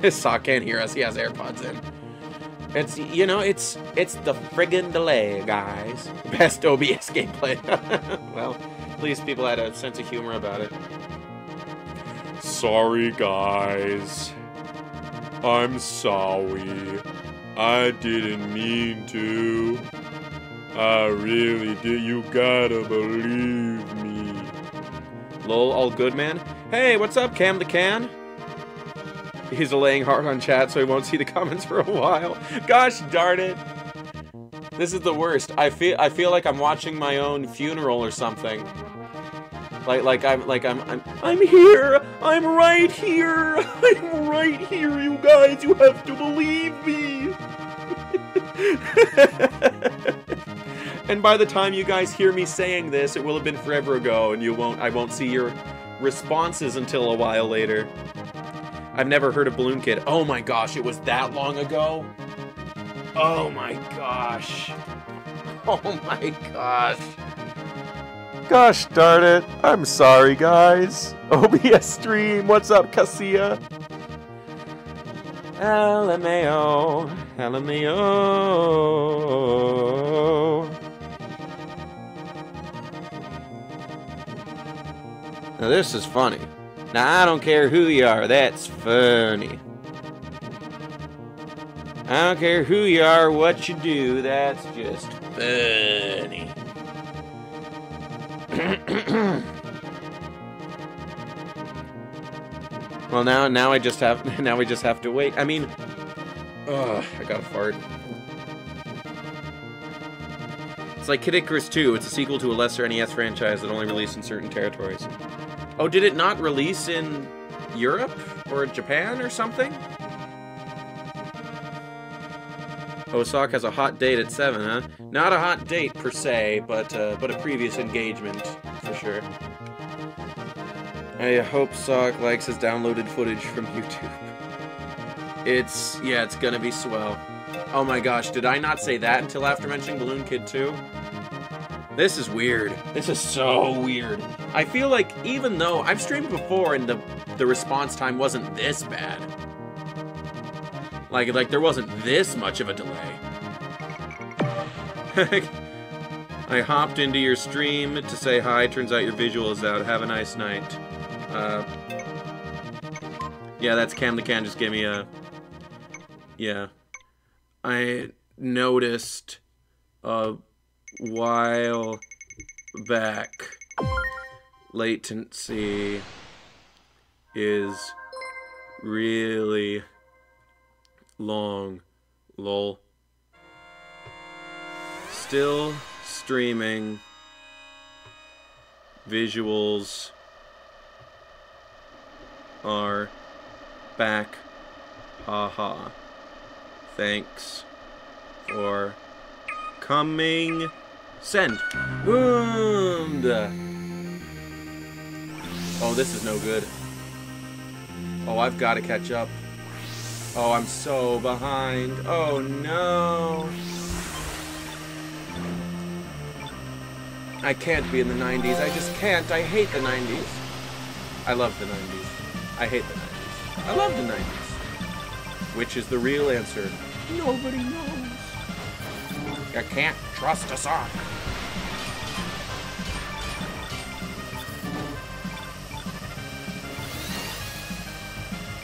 His sock can't hear us. He has AirPods in. It's, you know, it's the friggin' delay, guys. Best OBS gameplay. Well, at least people had a sense of humor about it. Sorry, guys. I'm sorry. I didn't mean to. I really did. You gotta believe me. Lol, all good, man. Hey, what's up, Cam the Can? He's delaying hard on chat, so he won't see the comments for a while. Gosh darn it! This is the worst. I feel like I'm watching my own funeral or something. Like I'm here. I'm right here. I'm right here. You guys, you have to believe me. And by the time you guys hear me saying this, it will have been forever ago, and you won't. I won't see your responses until a while later. I've never heard of Balloon Kid. Oh my gosh, it was that long ago? Oh my gosh. Oh my gosh. Gosh darn it. I'm sorry, guys. OBS stream. What's up, Kasia? LMAO. LMAO. Now this is funny. Now, I don't care who you are, that's funny. I don't care who you are, what you do, that's just funny. Well, now we just have to wait. I mean, ugh, I got a fart. It's like Kid Icarus 2, it's a sequel to a lesser NES franchise that only released in certain territories. Oh, did it not release in Europe or Japan or something? Osaka has a hot date at 7, huh? Not a hot date per se, but a previous engagement for sure. I hope Sock likes his downloaded footage from YouTube. It's, yeah, it's gonna be swell. Oh my gosh, did I not say that until after mentioning Balloon Kid 2? This is weird. This is so weird. I feel like even though I've streamed before and the response time wasn't this bad. Like there wasn't this much of a delay. I hopped into your stream to say hi. Turns out your visual is out. Have a nice night. Yeah, that's Cam the Can. Just give me a... Yeah. I noticed... while back latency is really long, lol. Still streaming, visuals are back, haha. Thanks for coming. Send. Boomed. Oh, this is no good. Oh, I've got to catch up. Oh, I'm so behind. Oh, no. I can't be in the 90s. I just can't. I hate the 90s. I love the 90s. I hate the 90s. I love the 90s. Which is the real answer? Nobody knows. You can't trust a sock.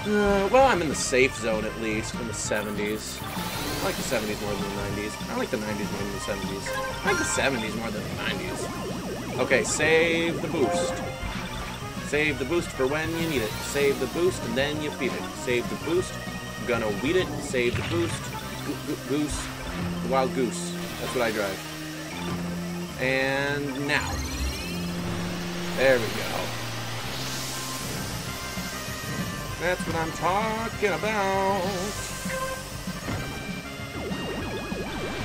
Well, I'm in the safe zone at least, in the 70s. I like the 70s more than the 90s. I like the 90s more than the 70s. I like the 70s more than the 90s. Okay, save the boost. Save the boost for when you need it. Save the boost and then you feed it. Save the boost. Gonna weed it. Save the boost. Goose. Wild goose. That's what I drive. And now. There we go. That's what I'm talking about.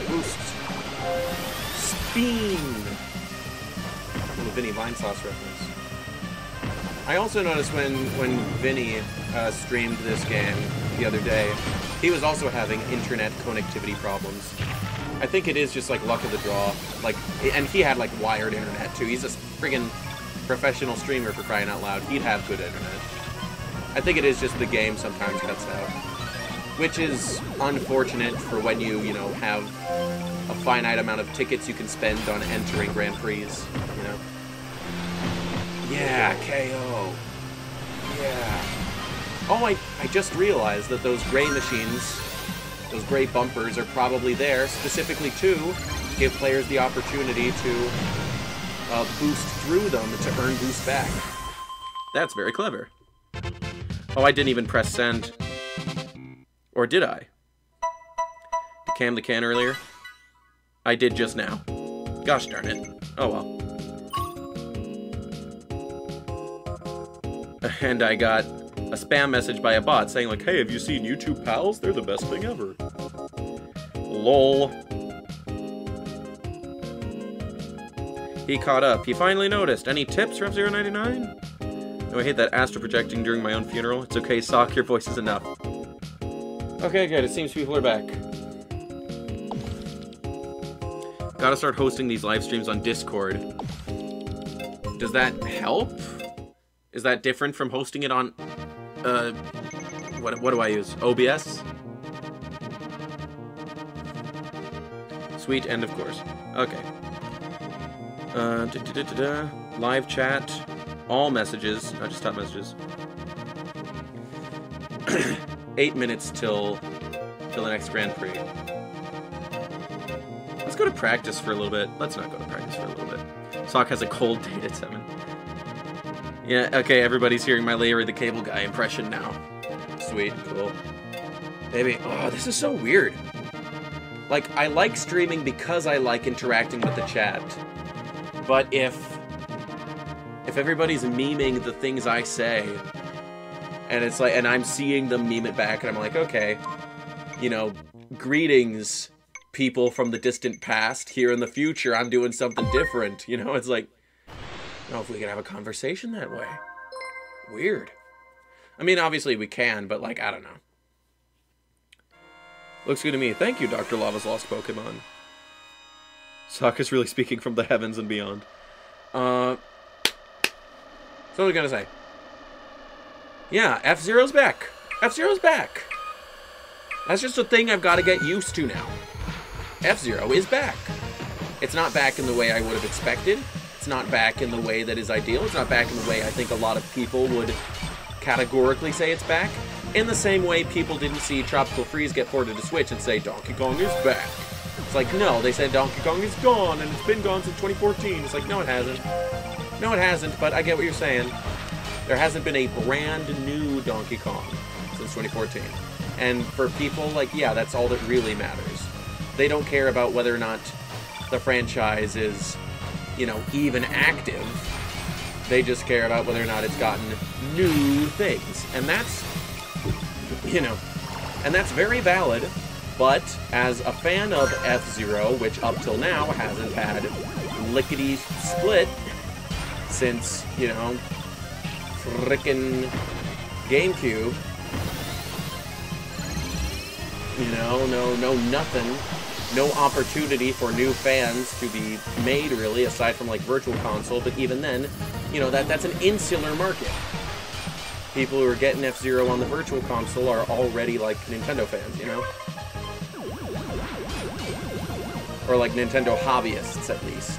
Boost. Speen. Little Vinny Vine Sauce reference. I also noticed when Vinny streamed this game the other day, he was also having internet connectivity problems. I think it is just like luck of the draw. Like, and he had like wired internet too. He's a friggin' professional streamer, for crying out loud. He'd have good internet. I think it is just the game sometimes cuts out, which is unfortunate for when you know, have a finite amount of tickets you can spend on entering Grand Prix, you know? Yeah, KO. Yeah. Oh, I just realized that those gray machines, those gray bumpers are probably there specifically to give players the opportunity to boost through them to earn boost back. That's very clever. Oh, I didn't even press send. Or did I? Cam the Can earlier? I did just now. Gosh darn it. Oh well. And I got a spam message by a bot saying like, hey, have you seen YouTube Pals? They're the best thing ever. LOL. He caught up. He finally noticed. Any tips for F-Zero 99? Oh, I hate that astral projecting during my own funeral. It's okay, Sock, your voice is enough. Okay, good. It seems people are back. Gotta start hosting these live streams on Discord. Does that help? Is that different from hosting it on... What do I use? OBS? Sweet, and of course. Okay. Live chat... All messages, not just top messages. 8 minutes till the next Grand Prix. Let's go to practice for a little bit. Let's not go to practice for a little bit. Sock has a cold date at 7. Yeah, okay, everybody's hearing my Larry the Cable Guy impression now. Sweet, cool. Baby, oh, this is so weird. Like, I like streaming because I like interacting with the chat. But if everybody's memeing the things I say, and it's like, and I'm seeing them meme it back, and I'm like, okay, you know, greetings, people from the distant past, here in the future, I'm doing something different, you know, it's like, I don't know if we can have a conversation that way. Weird. I mean, obviously we can, but like, I don't know. Looks good to me. Thank you, Dr. Lava's Lost Pokemon. Sock is really speaking from the heavens and beyond. So what was I gonna say? Yeah, F-Zero's back. F-Zero's back. That's just a thing I've got to get used to now. F-Zero is back. It's not back in the way I would have expected. It's not back in the way that is ideal. It's not back in the way I think a lot of people would categorically say it's back. In the same way people didn't see Tropical Freeze get ported to Switch and say Donkey Kong is back. It's like, no, they said Donkey Kong is gone and it's been gone since 2014. It's like, no, it hasn't. No, it hasn't, but I get what you're saying. There hasn't been a brand new Donkey Kong since 2014. And for people, like, yeah, that's all that really matters. They don't care about whether or not the franchise is, you know, even active. They just care about whether or not it's gotten new things. And that's, you know, and that's very valid. But as a fan of F-Zero, which up till now hasn't had lickety split, since, you know, frickin' GameCube. You know, no nothing. no opportunity for new fans to be made, really, aside from, like, Virtual Console. But even then, you know, that's an insular market. People who are getting F-Zero on the Virtual Console are already, like, Nintendo fans, you know? Or, like, Nintendo hobbyists, at least.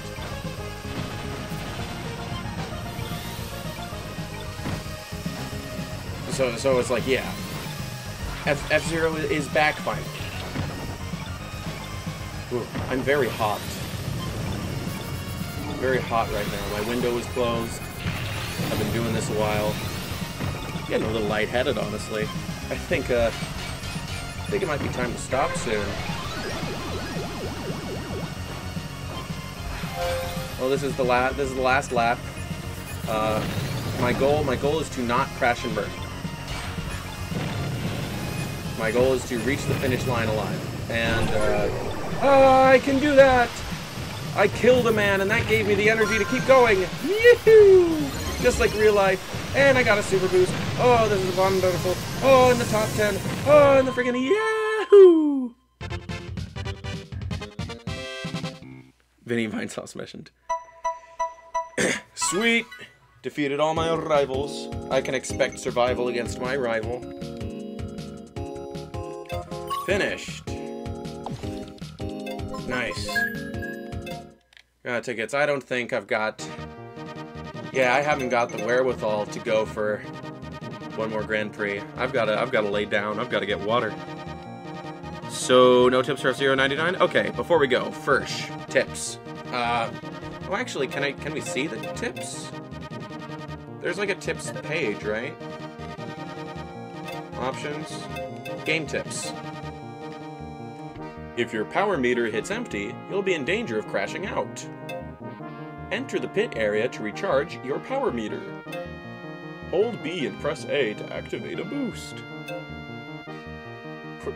So it's like, yeah. F-Zero is back finally. Ooh, I'm very hot. I'm very hot right now. My window is closed. I've been doing this a while. Getting a little lightheaded, honestly. I think it might be time to stop soon. Well, this is the last lap. My goal is to not crash and burn. My goal is to reach the finish line alive, and I can do that. I killed a man, and that gave me the energy to keep going. Yoo-hoo! Just like real life. And I got a super boost. Oh, this is wonderful. Oh, in the top 10. Oh, in the friggin' Yahoo! Vinny Vinesauce mentioned. Sweet! Defeated all my rivals. I can expect survival against my rival. Finished. Nice. Got tickets. I don't think I've got... Yeah, I haven't got the wherewithal to go for one more Grand Prix. I've gotta lay down. I've gotta get water. So, no tips for F-Zero 99? Okay, before we go, first, tips. Oh, actually, can we see the tips? There's like a tips page, right? Options. Game tips. If your power meter hits empty, you'll be in danger of crashing out. Enter the pit area to recharge your power meter. Hold B and press A to activate a boost.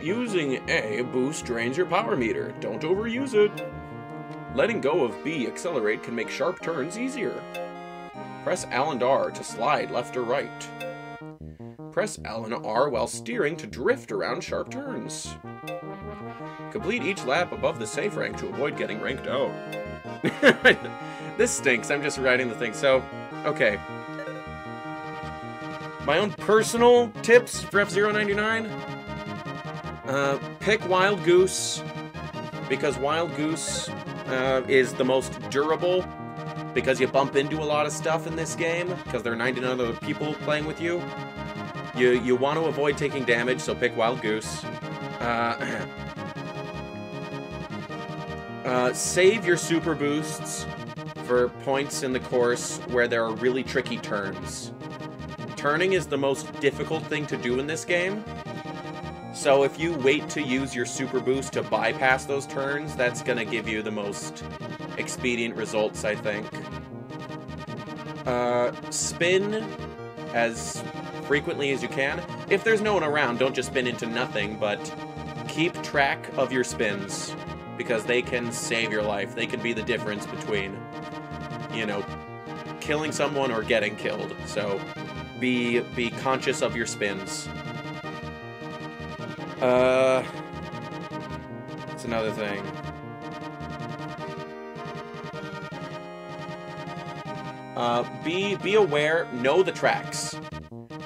Using A boost drains your power meter. Don't overuse it. Letting go of B accelerate can make sharp turns easier. Press L and R to slide left or right. Press L and R while steering to drift around sharp turns. Complete each lap above the safe rank to avoid getting ranked out. This stinks. I'm just writing the thing. So, okay. My own personal tips for F-Zero 99. Pick Wild Goose, because Wild Goose is the most durable, because you bump into a lot of stuff in this game, because there are 99 other people playing with you. You want to avoid taking damage, so pick Wild Goose. Save your super boosts for points in the course where there are really tricky turns. Turning is the most difficult thing to do in this game. So if you wait to use your super boost to bypass those turns, that's gonna give you the most expedient results, I think. Spin as frequently as you can. If there's no one around, don't just spin into nothing, but keep track of your spins, because they can save your life. They can be the difference between, you know, killing someone or getting killed. So be conscious of your spins. That's another thing. Be aware, know the tracks.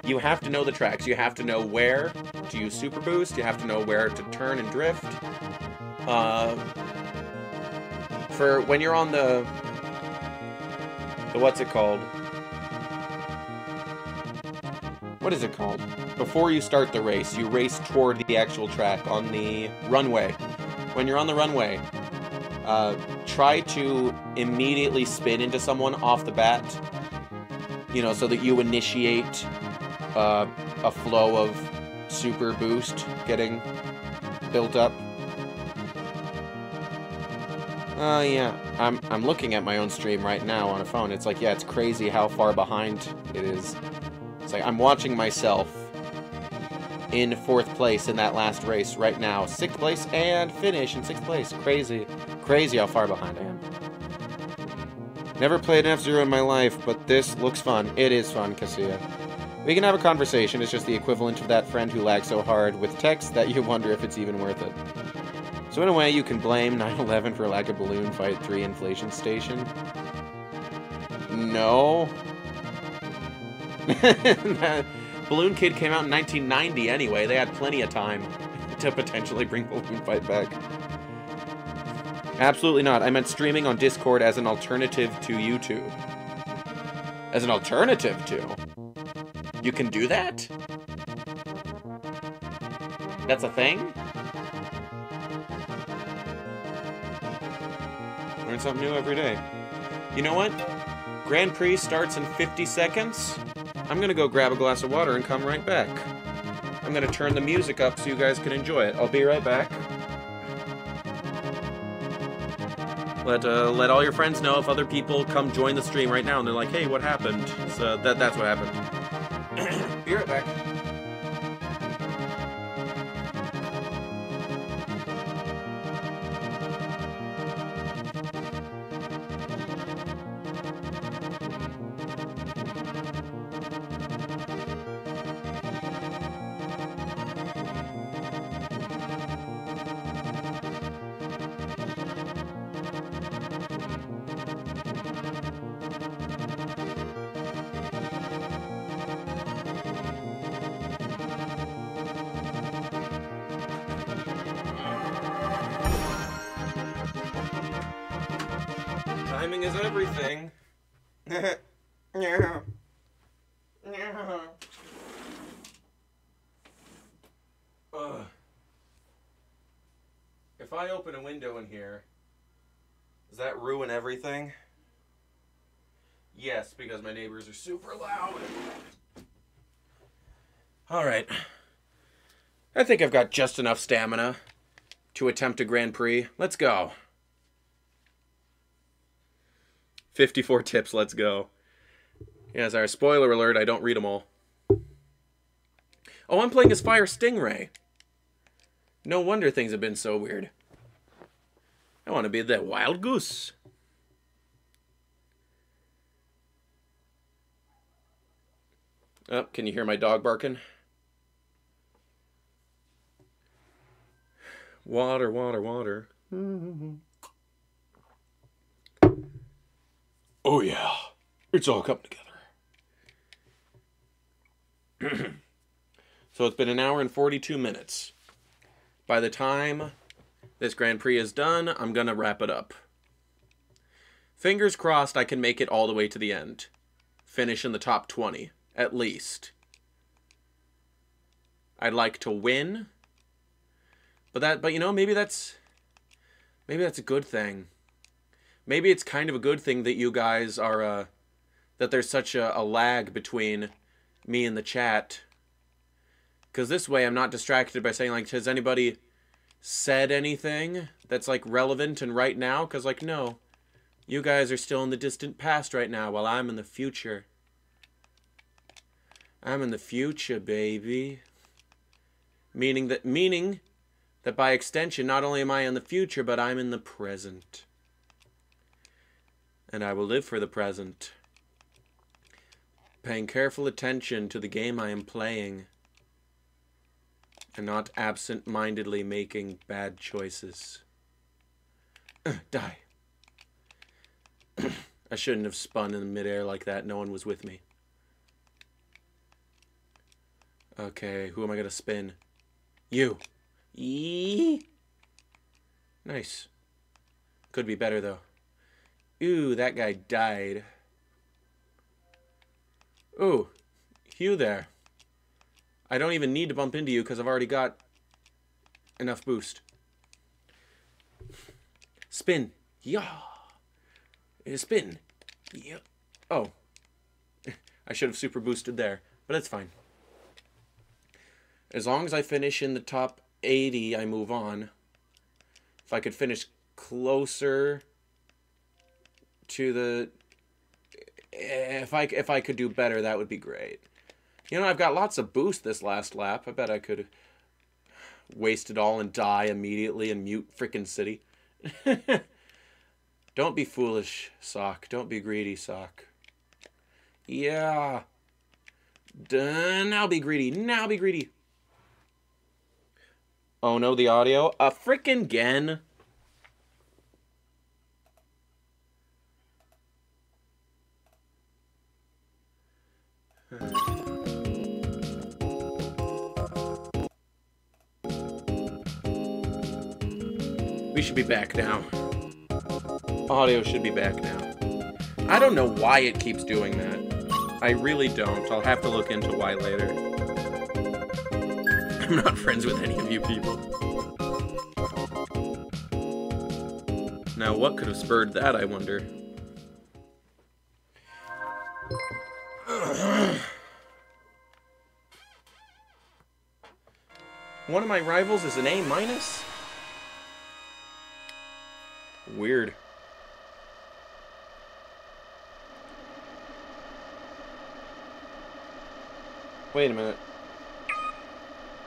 You have to know the tracks. You have to know where to use super boost. You have to know where to turn and drift. For when you're on the what's it called? What is it called? Before you start the race, you race toward the actual track on the runway. When you're on the runway, try to immediately spin into someone off the bat, you know, so that you initiate a flow of super boost getting built up. Yeah, I'm looking at my own stream right now on a phone. It's like, yeah, it's crazy how far behind it is. It's like, I'm watching myself in 4th place in that last race right now. 6th place and finish in 6th place. Crazy. Crazy how far behind I am. Never played an F-Zero in my life, but this looks fun. It is fun, Cassia. We can have a conversation. It's just the equivalent of that friend who lags so hard with text that you wonder if it's even worth it. So in a way, you can blame 9/11 for lack of Balloon Fight 3 Inflation Station. No. Balloon Kid came out in 1990 anyway. They had plenty of time to potentially bring Balloon Fight back. Absolutely not. I meant streaming on Discord as an alternative to YouTube. As an alternative to? You can do that? That's a thing? Learn something new every day. You know what? Grand Prix starts in 50 seconds. I'm gonna go grab a glass of water and come right back. I'm gonna turn the music up so you guys can enjoy it. I'll be right back. Let all your friends know if other people come join the stream right now and they're like, hey, what happened? So that's what happened. Be right back. Everything? Yes, because my neighbors are super loud. Alright. I think I've got just enough stamina to attempt a Grand Prix. Let's go. 54 tips, let's go. Yeah, sorry, spoiler alert, I don't read them all. Oh, I'm playing as Fire Stingray. No wonder things have been so weird. I want to be that wild goose. Oh, can you hear my dog barking? Water, water, water. Oh yeah, it's all coming together. So it's been an hour and 42 minutes. By the time this Grand Prix is done, I'm gonna wrap it up. Fingers crossed I can make it all the way to the end. Finish in the top 20. At least. I'd like to win. But you know, maybe that's a good thing. Maybe it's kind of a good thing that you guys are that there's such a lag between me and the chat. Cause this way I'm not distracted by saying like, has anybody said anything that's like relevant and right now? Cause like no. You guys are still in the distant past right now while I'm in the future. I'm in the future, baby. Meaning that by extension, not only am I in the future, but I'm in the present. And I will live for the present. Paying careful attention to the game I am playing. And not absent-mindedly making bad choices. Die. I shouldn't have spun in midair like that. No one was with me. Okay, who am I gonna spin? You. Eee. Nice. Could be better though. Ooh, that guy died. Ooh, you there. I don't even need to bump into you because I've already got enough boost. Spin. Yeah. Spin. Yeah. Oh. I should have super boosted there, but that's fine. As long as I finish in the top 80, I move on. If I could finish closer to the... If I could do better, that would be great. You know, I've got lots of boost this last lap. I bet I could waste it all and die immediately and mute frickin' City. Don't be foolish, Sock. Don't be greedy, Sock. Yeah. Now be greedy. Now be greedy. Oh no, the audio. A frickin' gen. We should be back now. Audio should be back now. I don't know why it keeps doing that. I really don't. I'll have to look into why later. I'm not friends with any of you people. Now, what could have spurred that, I wonder? One of my rivals is an A-? Weird. Wait a minute.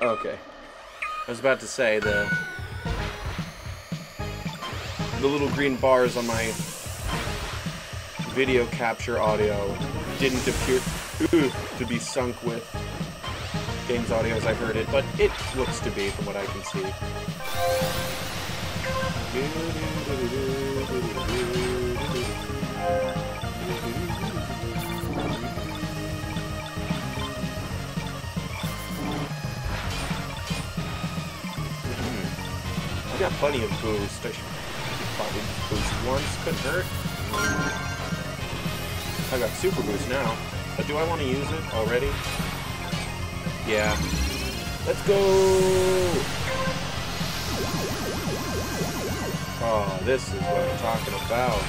Okay. I was about to say, the little green bars on my video capture audio didn't appear to be sunk with game's audio as I heard it, but it looks to be, from what I can see. I got plenty of boost. I should probably boost once. Couldn't hurt. I got super boost now. But do I want to use it already? Yeah. Let's go! Oh, this is what I'm talking about.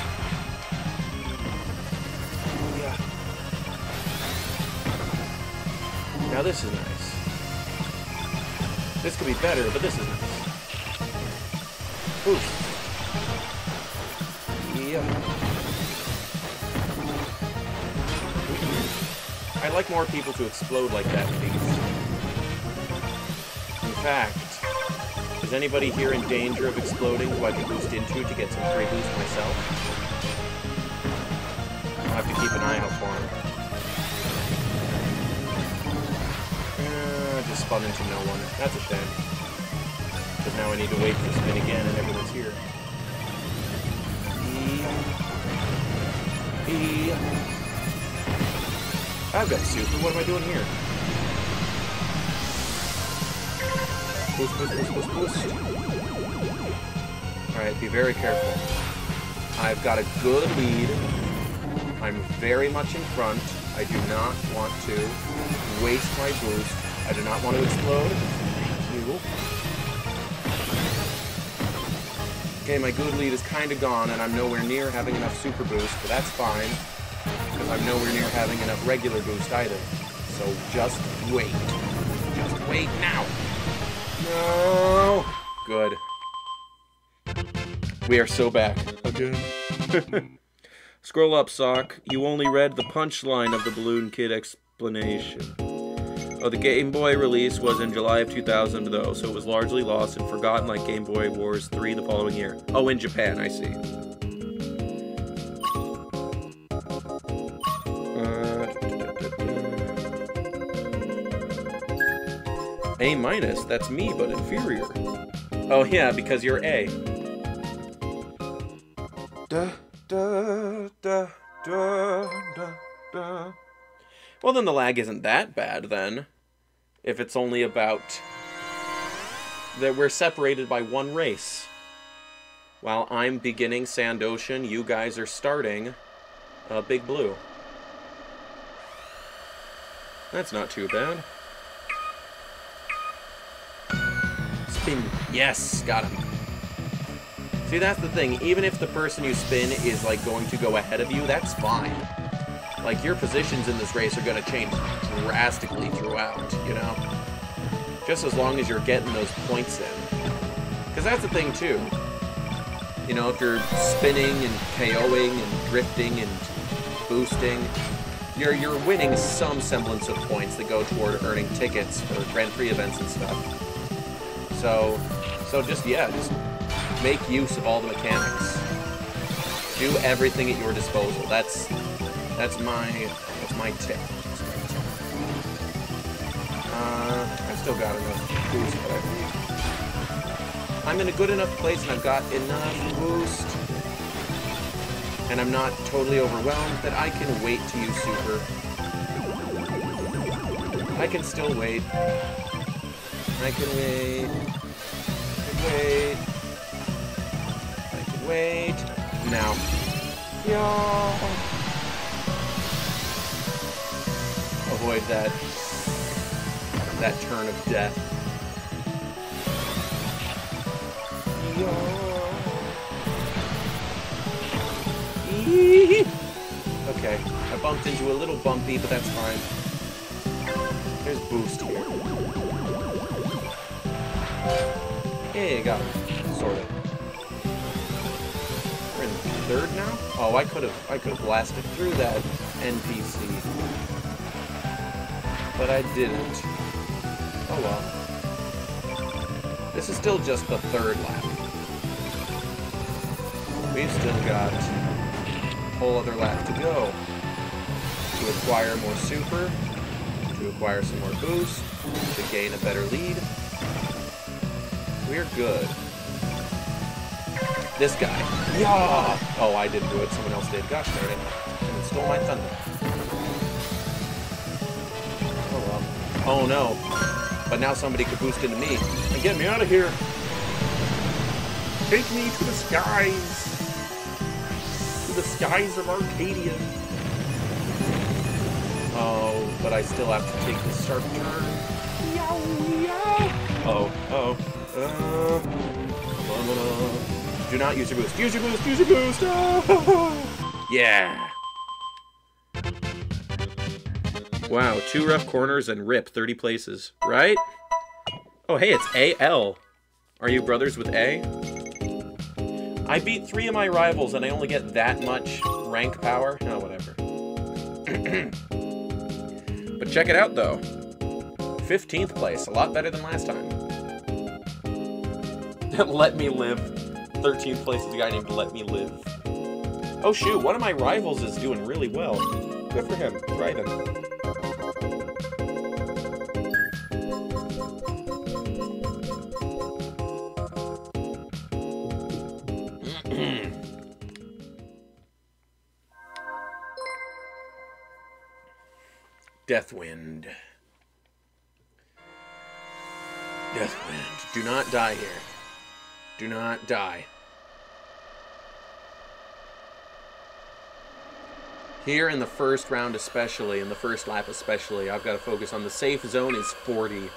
Yeah. Now this is nice. This could be better, but this is nice. Ooh. Yeah. I'd like more people to explode like that, please. In fact... is anybody here in danger of exploding who I can boost into to get some free boost myself? I'll have to keep an eye out for him. Just spun into no one. That's a shame. But now I need to wait for spin again and everyone's here. I've got super. What am I doing here? Boost, boost, boost, boost, boost. Alright, be very careful. I've got a good lead. I'm very much in front. I do not want to waste my boost. I do not want to explode. Thank you. Okay, my good lead is kind of gone, and I'm nowhere near having enough super boost, but that's fine, because I'm nowhere near having enough regular boost either. So just wait. Just wait now. No! Good. We are so back. Again. Scroll up, Sock. You only read the punchline of the Balloon Kid explanation. Oh, the Game Boy release was in July of 2000, though, so it was largely lost and forgotten like Game Boy Wars 3 the following year. Oh, in Japan, I see. A-, that's me, but inferior. Oh yeah, because you're A. Da, da, da, da, da, da. Well, then the lag isn't that bad, then. If it's only about... that we're separated by one race. While I'm beginning Sand Ocean, you guys are starting Big Blue. That's not too bad. Yes, got him. See, that's the thing. Even if the person you spin is, like, going to go ahead of you, that's fine. Like, your positions in this race are going to change drastically throughout, you know? Just as long as you're getting those points in. Because that's the thing, too. You know, if you're spinning and KOing and drifting and boosting, you're winning some semblance of points that go toward earning tickets for Grand Prix events and stuff. So just, yeah, just make use of all the mechanics. Do everything at your disposal. That's my tip. I've still got enough boost, but I I'm in a good enough place and I've got enough boost and I'm not totally overwhelmed that I can wait to use super. I can still wait. I can wait. I can wait. I can wait. Now. Yeah. Avoid that turn of death. Yeah. Okay. I bumped into a little bumpy, but that's fine. There's boost here. Hey, got it. Sort of. We're in third now? Oh, I could have blasted through that NPC. But I didn't. Oh well. This is still just the third lap. We've still got a whole other lap to go. To acquire more super. To acquire some more boost, to gain a better lead. We're good. This guy. Yeah! Oh, I didn't do it. Someone else did. Gosh darn it. And it stole my thunder. Oh well. Oh no. But now somebody could boost into me and get me out of here. Take me to the skies. To the skies of Arcadia. Oh, but I still have to take the sharp turn. Oh, oh. Do not use your boost. Use your boost. Use your boost. Oh. Yeah. Wow, 2 rough corners and rip 30 places, right? Oh, hey, it's A.L. Are you brothers with A? I beat 3 of my rivals and I only get that much rank power. No, whatever. But check it out, though. 15th place, a lot better than last time. Let me live. 13th place is a guy named Let Me Live. Oh shoot, one of my rivals is doing really well. Good for him, right? Deathwind. Deathwind. Do not die here. Do not die. Here in the first round especially, in the first lap especially, I've got to focus on the safe zone is 40.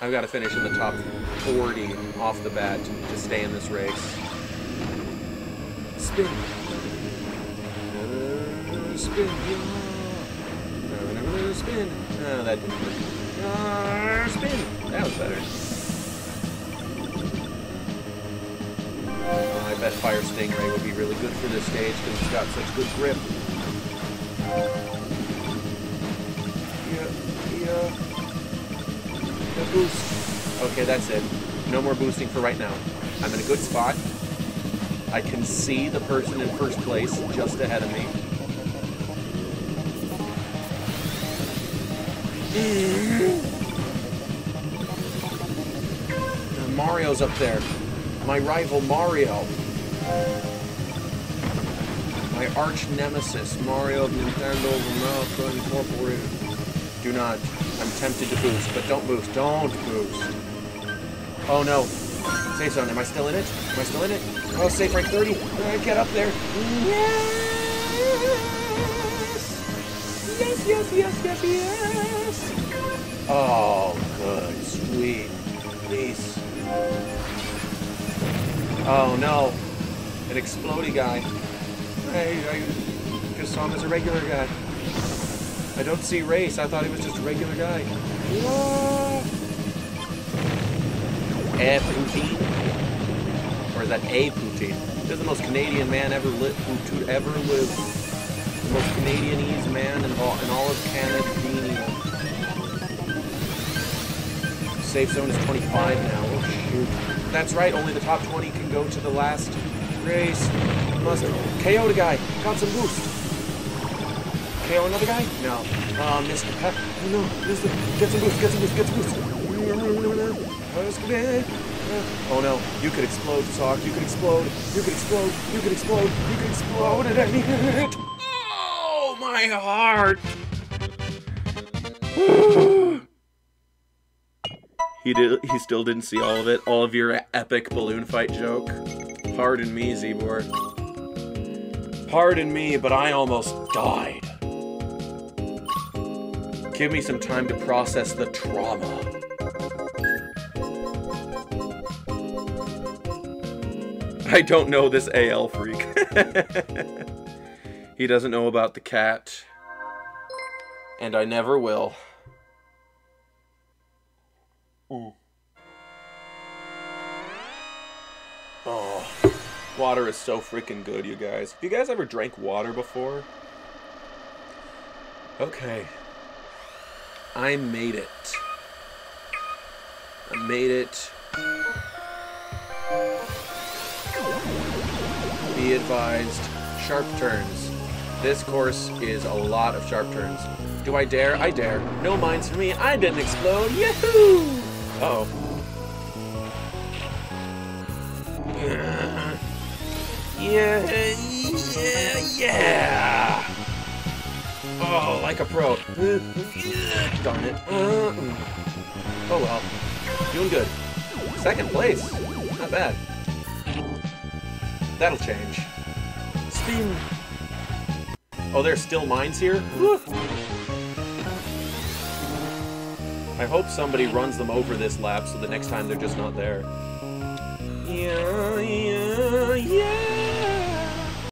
I've got to finish in the top 40 off the bat to stay in this race. Spin. Spin. Spin. No, that didn't work. Spin. That was better. I bet Fire Stingray would be really good for this stage because it's got such good grip. Yeah. The boost. Okay, that's it. No more boosting for right now. I'm in a good spot. I can see the person in first place just ahead of me. Mario's up there. My rival Mario. My arch nemesis, Mario of Nintendo America Incorporated. Do not. I'm tempted to boost, but don't boost. Don't boost. Oh no. Safe zone. Am I still in it? Am I still in it? Oh, safe right 30. Get up there. Yes! Yes, yes, yes, yes, yes! Oh, good, sweet, please. Oh no, an explodey guy. I just saw him as a regular guy. I don't see race, I thought he was just a regular guy. Poutine? Or is that A Poutine? This is the most Canadian man ever lived, who ever lived. The most Canadianese man in all of Canada. Safe zone is 25 now. Oh shoot. That's right, only the top 20 can go to the last race. Must KO'd a guy. Got some boost. KO another guy? No. Mr. Pepper. No, Mr. Get some boost, get some boost, get some boost. Oh no, you could explode, Sock. You could explode. You could explode. You could explode. You could explode at any minute. Oh, my heart. He still didn't see all of it. All of your epic balloon fight joke. Pardon me, Z-Bor. Pardon me, but I almost died. Give me some time to process the trauma. I don't know this A.L. freak. He doesn't know about the cat. And I never will. Ooh. Oh. Water is so freaking good, you guys. Have you guys ever drank water before? Okay. I made it. I made it. Be advised, sharp turns. This course is a lot of sharp turns. Do I dare? I dare. No mines for me. I didn't explode. Yahoo! Uh-oh. Yeah. Oh, like a pro. Darn it. Oh well. Doing good. Second place. Not bad. That'll change. Spin. Oh, there's still mines here? Woo. I hope somebody runs them over this lap so the next time they're just not there. Yeah.